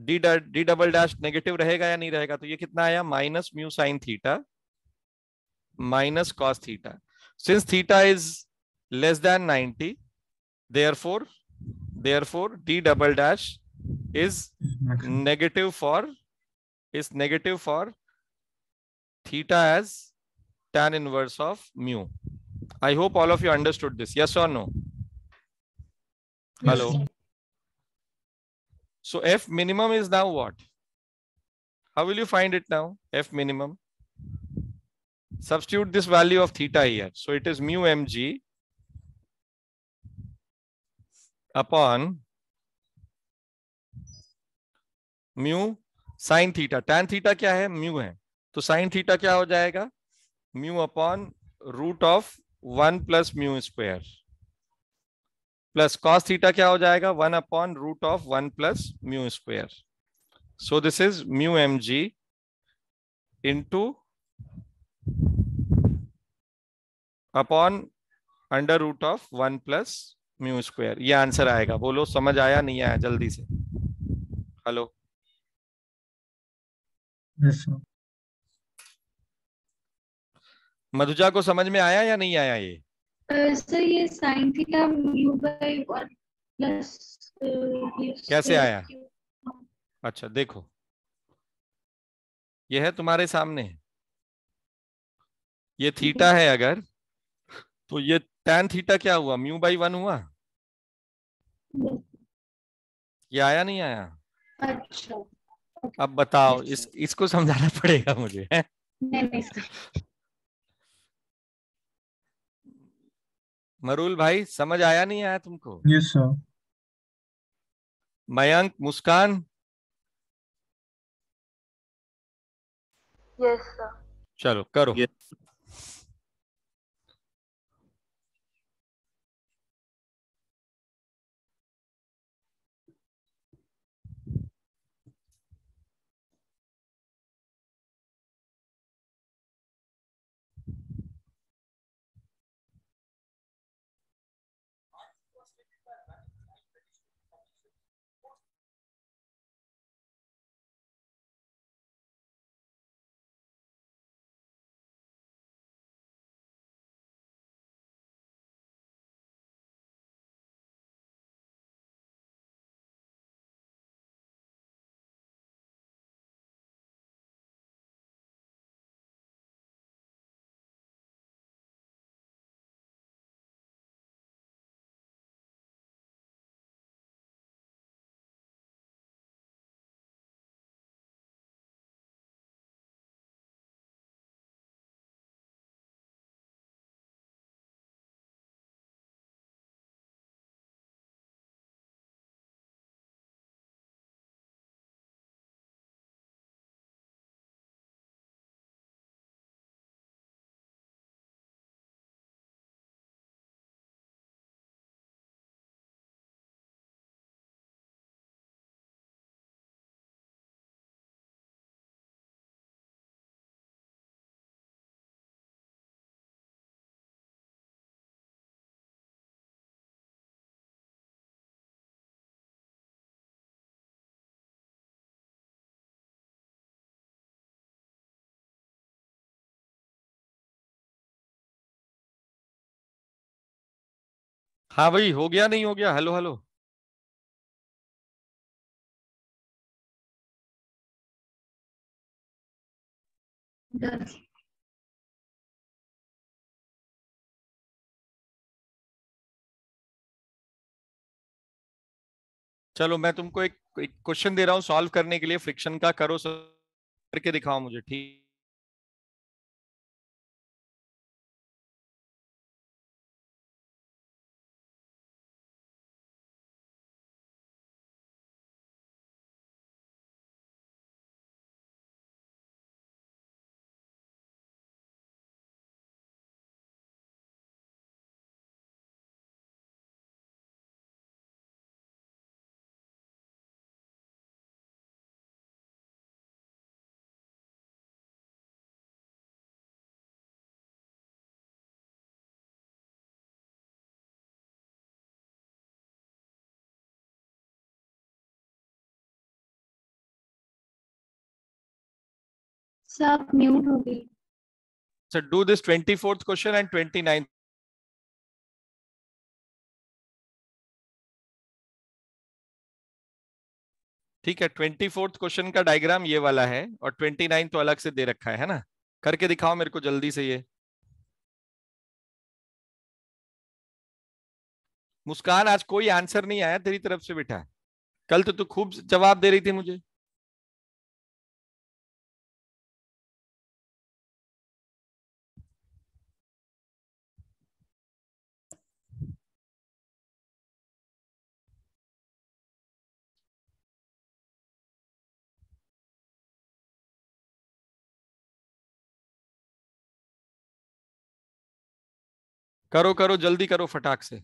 डी डबल डैश नेगेटिव रहेगा या नहीं रहेगा. तो ये कितना आया? Minus mu sine theta minus cos theta. Since theta is less than 90, therefore D double dash is negative for theta as tan inverse of mu. I hope all of you understood this. Yes or no? Hello. Yes. So f minimum is now what? How will you find it now? F minimum. Substitute this value of theta here. So it is mu mg upon mu sin theta. Tan theta क्या है? mu है. तो sin theta क्या हो जाएगा? mu upon root of 1 plus mu square plus cos theta क्या हो जाएगा? 1 upon root of 1 plus mu square. So this is mu mg into upon under root of 1 plus mu square. ये answer आएगा. बोलो समझ आया नहीं आया? जल्दी से. हेलो. Yes, sir. मधुजा को समझ में आया या नहीं आया? ये सर ये sin theta mu by 1 plus कैसे आया? अच्छा देखो, ये है तुम्हारे सामने. ये थीटा है अगर, तो ये tan थीटा क्या हुआ? mu by 1 हुआ. ये आया नहीं आया? अच्छा अब बताओ, इसको समझाना पड़ेगा मुझे. नहीं मरुल भाई, समझ आया नहीं आया तुमको? Yes sir. Mayank, Muskan? Yes sir. चलो करो. हाँ भाई, हो गया नहीं हो गया? हेलो हेलो, चलो मैं तुमको एक क्वेश्चन दे रहा हूँ सॉल्व करने के लिए, फ्रिक्शन का करो, करके दिखाओ मुझे, ठीक? सब म्यूट हो गई। Sir do this 24th question and 29th। ठीक है, 24th क्वेश्चन का डायग्राम ये वाला है और 29th तो अलग से दे रखा है ना? करके दिखाओ मेरे को जल्दी से। ये मुस्कान, आज कोई आंसर नहीं आया तेरी तरफ से बेटा, कल तो तू खूब जवाब दे रही थी मुझे। करो करो जल्दी करो फटाक से।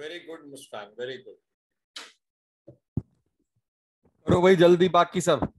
Very good Muskan, very good. करो भाई जल्दी बाकी सब।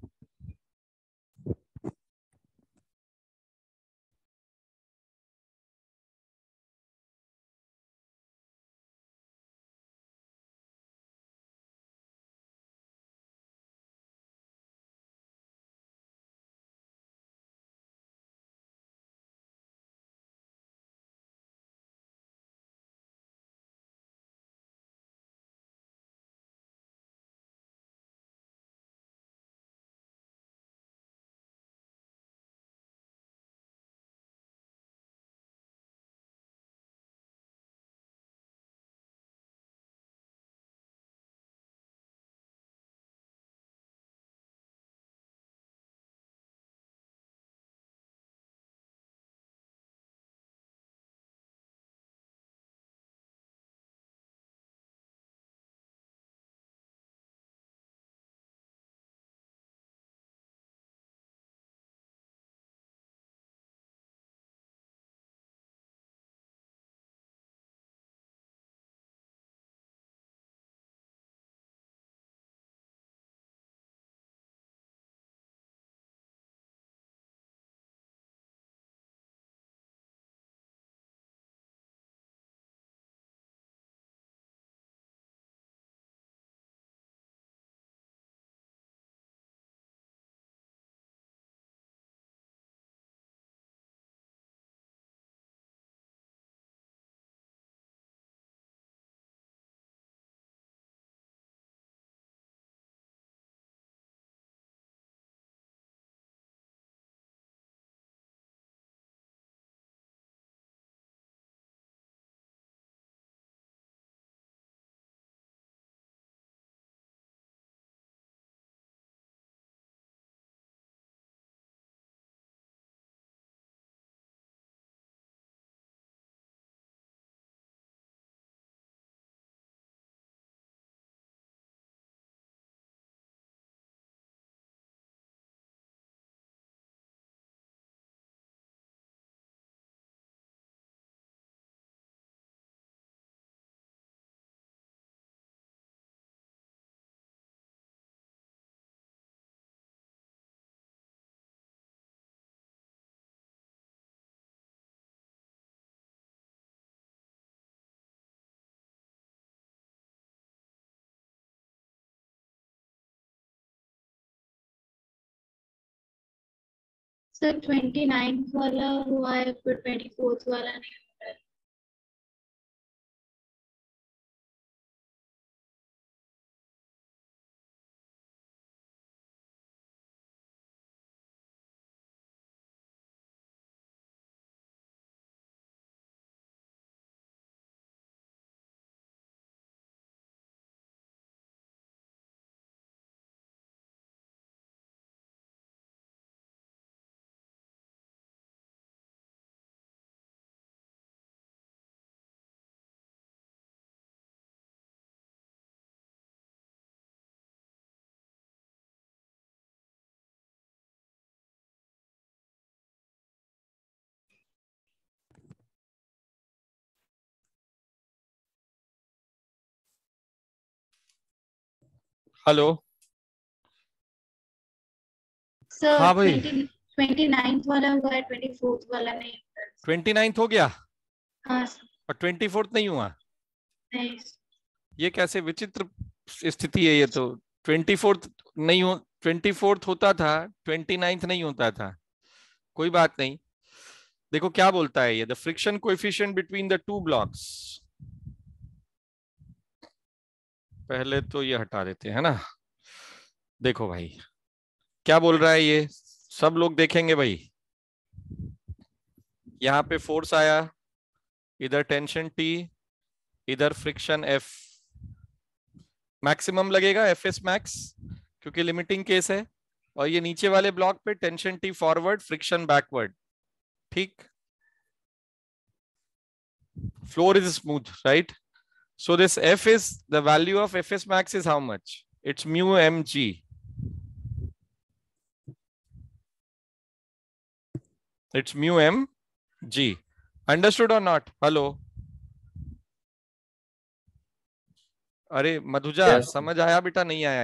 सर 29 वाला हुआ है, फिर 24 वाला नहीं हुआ है। हेलो सर, हाँ भाई 29th वाला हुआ है, 24th वाला नहीं। 29th हो गया हाँ सर, और 24th नहीं हुआ। नहीं ये कैसे विचित्र स्थिति है। ये तो 24th नहीं हो, 24th होता था, 29th नहीं होता था। कोई बात नहीं, देखो क्या बोलता है ये। The friction coefficient between the two blocks, पहले तो ये हटा देते हैं ना। देखो भाई क्या बोल रहा है ये, सब लोग देखेंगे भाई। यहाँ पे फोर्स आया, इधर टेंशन टी, इधर फ्रिक्शन एफ। मैक्सिमम लगेगा एफ एस मैक्स, क्योंकि लिमिटिंग केस है। और ये नीचे वाले ब्लॉक पे tension T forward, friction backward. ठीक, floor is smooth, right? So this F is, the value of Fs max is how much? It's mu mg. It's mu mg. Understood or not? Hello. अरे मधुजा समझ आया बेटा? नहीं आया?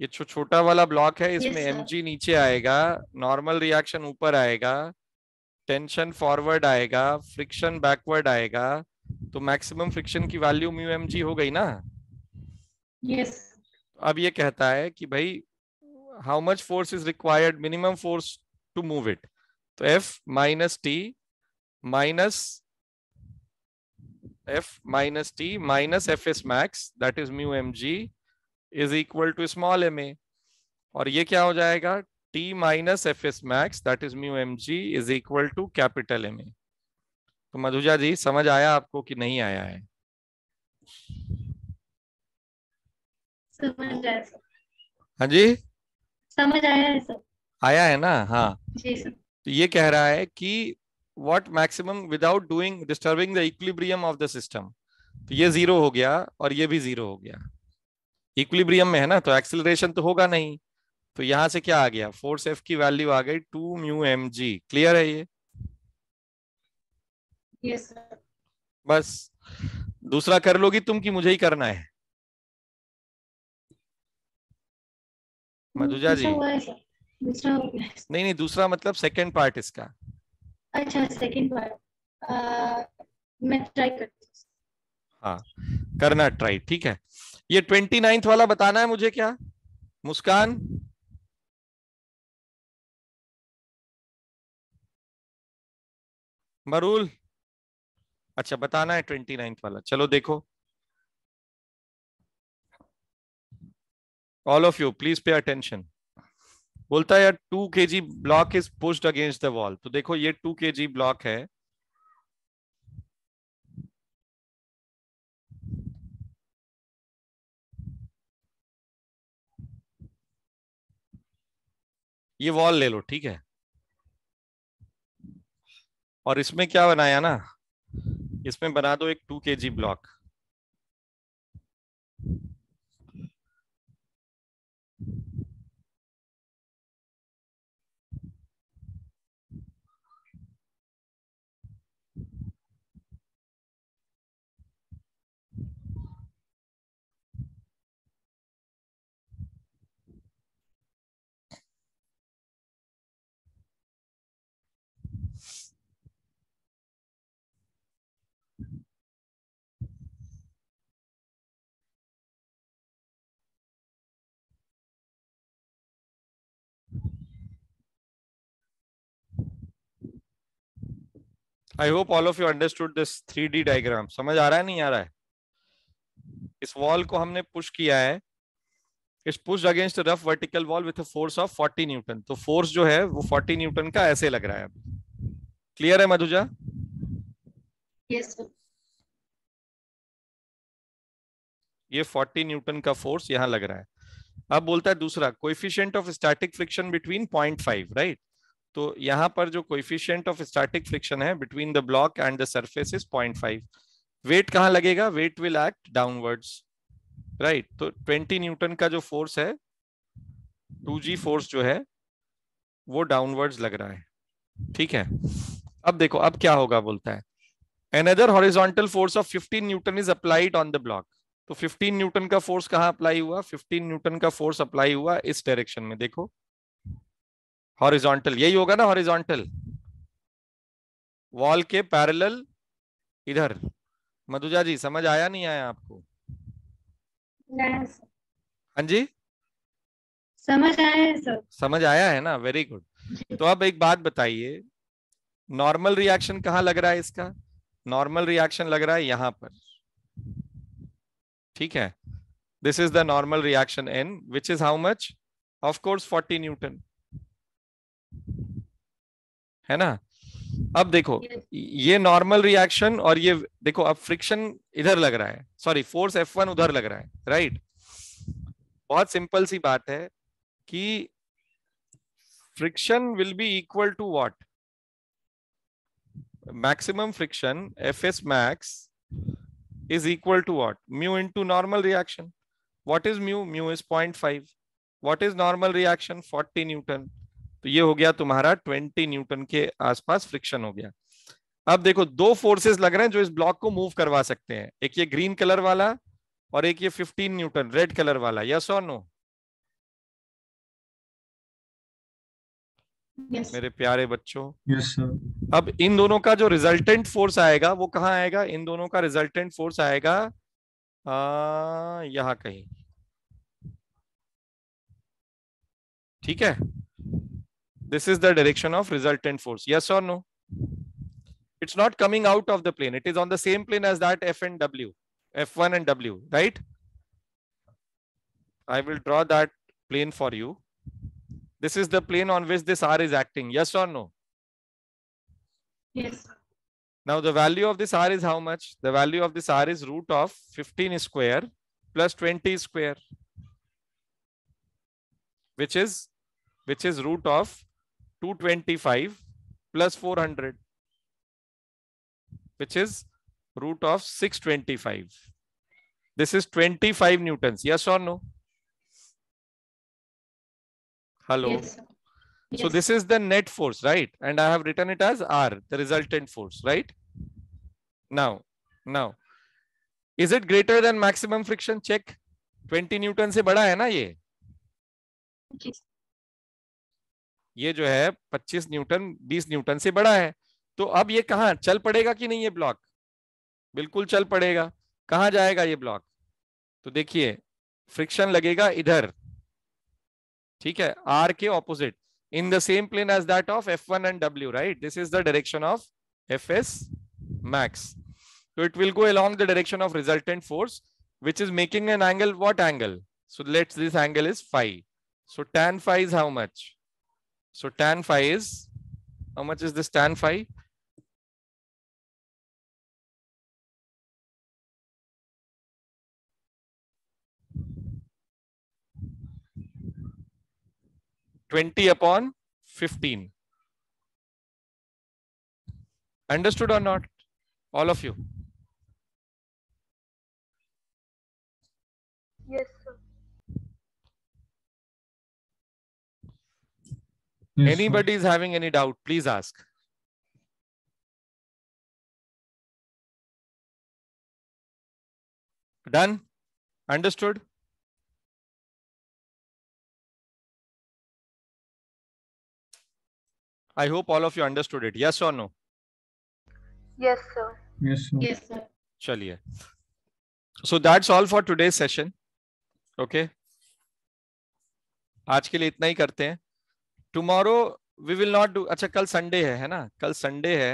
ये छोटा वाला ब्लॉक है, इसमें Mg नीचे आएगा, नॉर्मल रिएक्शन ऊपर आएगा, टेंशन फॉरवर्ड आएगा, फ्रिक्शन बैकवर्ड आएगा, तो मैक्सिमम फ्रिक्शन की वैल्यू म्यू Mg हो गई ना। यस। अब ये कहता है कि भाई how much force is required, minimum force to move it, तो F minus T minus Fs max that is mu mg is equal to small ma, और ये क्या हो जाएगा T minus Fs max that is mu mg is equal to capital ma। तो मधुजा जी समझ आया आपको कि नहीं आया है? समझ आया सर। हाँ जी समझ आया है सर। आया है ना? हाँ जी सर। तो ये कह रहा है कि What maximum without doing disturbing the equilibrium of the system। तो ये जीरो हो गया और ये भी जीरो हो गया, इक्विलिब्रियम में है ना, तो एक्सेलरेशन तो होगा नहीं, तो यहाँ से क्या आ गया, फोर्स F की वैल्यू आ गई 2 μmg। क्लियर है ये? Yes sir. बस दूसरा कर लोगी तुम कि मुझे ही करना है मधुजा जी? नहीं, दूसरा मतलब सेकेंड पार्ट इसका। अच्छा सेकंड बार मैं ट्राई करती हूँ। हाँ करना ट्राई, ठीक है। ये 29th वाला बताना है मुझे क्या मुस्कान? मरूल? अच्छा बताना है 29th वाला। चलो देखो, all of you please pay attention. बोलता है यार 2 kg block is pushed against the wall. तो देखो ये 2 kg ब्लॉक है, ये वॉल ले लो, ठीक है, और इसमें क्या बनाया ना, इसमें बना दो एक 2 kg block. I hope all of you understood this 3D diagram। समझ आ रहा है नहीं आ रहा है? इस वॉल को हमने पुश किया है, it's pushed against rough vertical wall with a force of 40 newton. तो फोर्स जो है वो 40 न्यूटन का ऐसे लग रहा है। क्लियर है मधुजा? Yes sir. ये 40 न्यूटन का फोर्स यहाँ लग रहा है। अब बोलता है दूसरा, coefficient of static friction between 0.5, right? तो यहाँ पर जो कोएफिशिएंट ऑफ स्टैटिक फ्रिक्शन है between the block and the surface is 0.5। Weight कहाँ लगेगा? Weight will act downwards, right? तो 20 न्यूटन का जो फोर्स है, 2g फोर्स जो है वो डाउनवर्ड्स लग रहा है, ठीक है। अब देखो अब क्या होगा, बोलता है another horizontal force of 15 newton is applied on the block. तो 15 न्यूटन का फोर्स कहाँ अप्लाई हुआ? 15 न्यूटन का फोर्स अप्लाई हुआ इस डायरेक्शन में। देखो हॉरिजॉन्टल, यही होगा ना हॉरिजॉन्टल, वॉल के पैरेलल इधर। मधुजा जी समझ आया नहीं आया आपको? नहीं सर। हाँ जी समझ आया सर। समझ आया है ना, वेरी गुड। तो अब एक बात बताइए, नॉर्मल रिएक्शन कहाँ लग रहा है इसका? नॉर्मल रिएक्शन लग रहा है यहाँ पर, ठीक है। This is the normal reaction N which is how much? Of course 40 newton, है ना। अब देखो ये नॉर्मल रिएक्शन, और ये देखो अब फ्रिक्शन इधर लग रहा है, सॉरी फोर्स F1 उधर लग रहा है, राइट। बहुत सिंपल सी बात है कि friction will be equal to what? Maximum friction Fs max is equal to what? Mu into normal reaction। What is mu? Mu is 0.5। What is normal reaction? 40 newton. तो ये हो गया तुम्हारा 20 न्यूटन के आसपास फ्रिक्शन हो गया। अब देखो दो फोर्सेस लग रहे हैं जो इस ब्लॉक को मूव करवा सकते हैं, एक ये ग्रीन कलर वाला और एक ये 15 न्यूटन रेड कलर वाला। यस और नो? Yes. मेरे प्यारे बच्चों, yes, अब इन दोनों का जो रिजल्टेंट फोर्स आएगा वो कहाँ आएगा? इन दोनों का रिजल्टेंट फोर्स आएगा यहाँ कहीं, ठीक है? This is the direction of resultant force. Yes और no? It's not coming out of the plane, it is on the same plane as that F and W, F1 and W, right? I will draw that plane for you. This is the plane on which this R is acting. Yes or no? Yes. Now the value of this R is how much? The value of this R is root of 15 square plus 20 square, which is root of 225 plus 400, which is root of 625. This is 25 Newtons. Yes or no? Hello. Yes, yes. So this is the net force, right? And I have written it as R, the resultant force, right? Now, is it greater than maximum friction? Check. 20 Newton से बड़ा है ना ये? Yes. ये जो है 25 Newton, 20 Newton से बड़ा है। तो अब ये कहाँ चल पड़ेगा कि नहीं? ये ब्लॉक बिल्कुल चल पड़ेगा। कहाँ जाएगा ये ब्लॉक? तो देखिए फ्रिक्शन लगेगा इधर, ठीक है, आर के opposite, in the same plane as that of F1 and W, right? This is the direction of Fs max. So it will go along the direction of resultant force, which is making an angle. What angle? So let's, this angle is phi. So tan phi is how much? So tan phi is, how much is this tan phi? (20/15). Understood or not, all of you? Yes, sir. Yes, anybody sir. Is having any doubt? Please ask. Done? Understood? I hope all of you understood it. Yes or no? Yes, sir. Yes, sir. Yes, sir. Chaliye. So that's all for today's session. Okay. आज के लिए इतना ही करते हैं. Tomorrow we will not do. अच्छा कल Sunday है ना? कल Sunday है.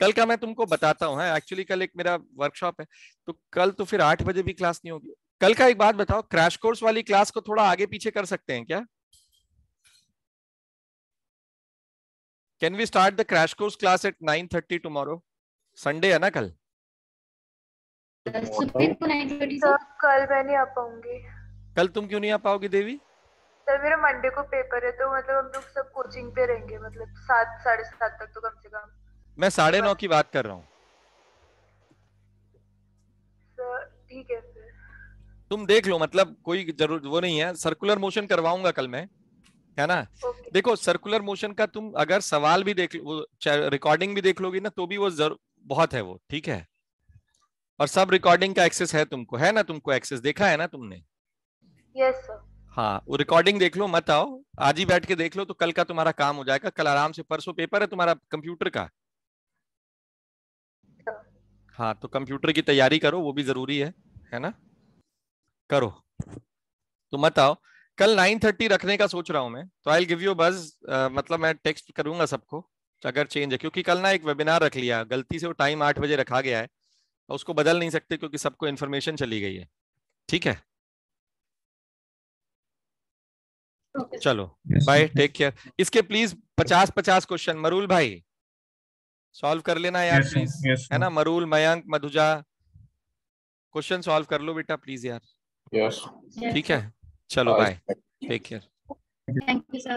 कल का मैं तुमको बताता हूँ. एक्चुअली कल एक मेरा वर्कशॉप है, तो कल तो फिर 8 बजे भी क्लास नहीं होगी. कल का एक बात बताओ, क्रैश कोर्स वाली क्लास को थोड़ा आगे पीछे कर सकते हैं क्या? Can we start the crash course class at 9:30 tomorrow? Sunday है ना कल? कल मैं नहीं आ पाऊंगी। कल तुम क्यों नहीं आ पाओगी देवी? सर मेरा मंडे को पेपर है, तो मतलब हम लोग सब कोचिंग पे रहेंगे, मतलब 7, 7:30 तक तो कम से कम। मैं 9:30 की बात कर रहा हूँ। ठीक है, तुम देख लो, मतलब कोई जरूर वो नहीं है। सर्कुलर मोशन करवाऊंगा कल मैं, है ना? Okay. देखो सर्कुलर मोशन का तुम अगर सवाल भी देख लो, रिकॉर्डिंग भी देख लोगी ना, तो भी वो बहुत है वो, ठीक है? और सब रिकॉर्डिंग का एक्सेस है तुमको, है ना? तुमको एक्सेस देखा है ना तुमने? Yes sir. हाँ, वो रिकॉर्डिंग देख लो, मत आओ, आज ही बैठ के देख लो, तो कल का तुम्हारा काम हो जाएगा। कल आराम से, परसों पेपर है तुम्हारा कंप्यूटर का। हाँ, तो कंप्यूटर की तैयारी करो, वो भी जरूरी है ना? करो, तो मत आओ। कल 9:30 रखने का सोच रहा हूँ मैं, तो आई विल गिव यू बज, मतलब मैं टेक्स्ट करूंगा सबको अगर चेंज है, क्योंकि कल ना एक वेबिनार रख लिया गलती से, वो टाइम 8 बजे रखा गया है, उसको बदल नहीं सकते क्योंकि सबको इन्फॉर्मेशन चली गई है, ठीक है? Okay. चलो बाय, टेक केयर। इसके प्लीज 50-50 क्वेश्चन मरूल भाई सॉल्व कर लेना यार, प्लीज, है ना? मरूल, मयंक, मधुजा, क्वेश्चन सॉल्व कर लो बेटा प्लीज यार। Yes. ठीक है, चलो bye, take care. Thank you sir.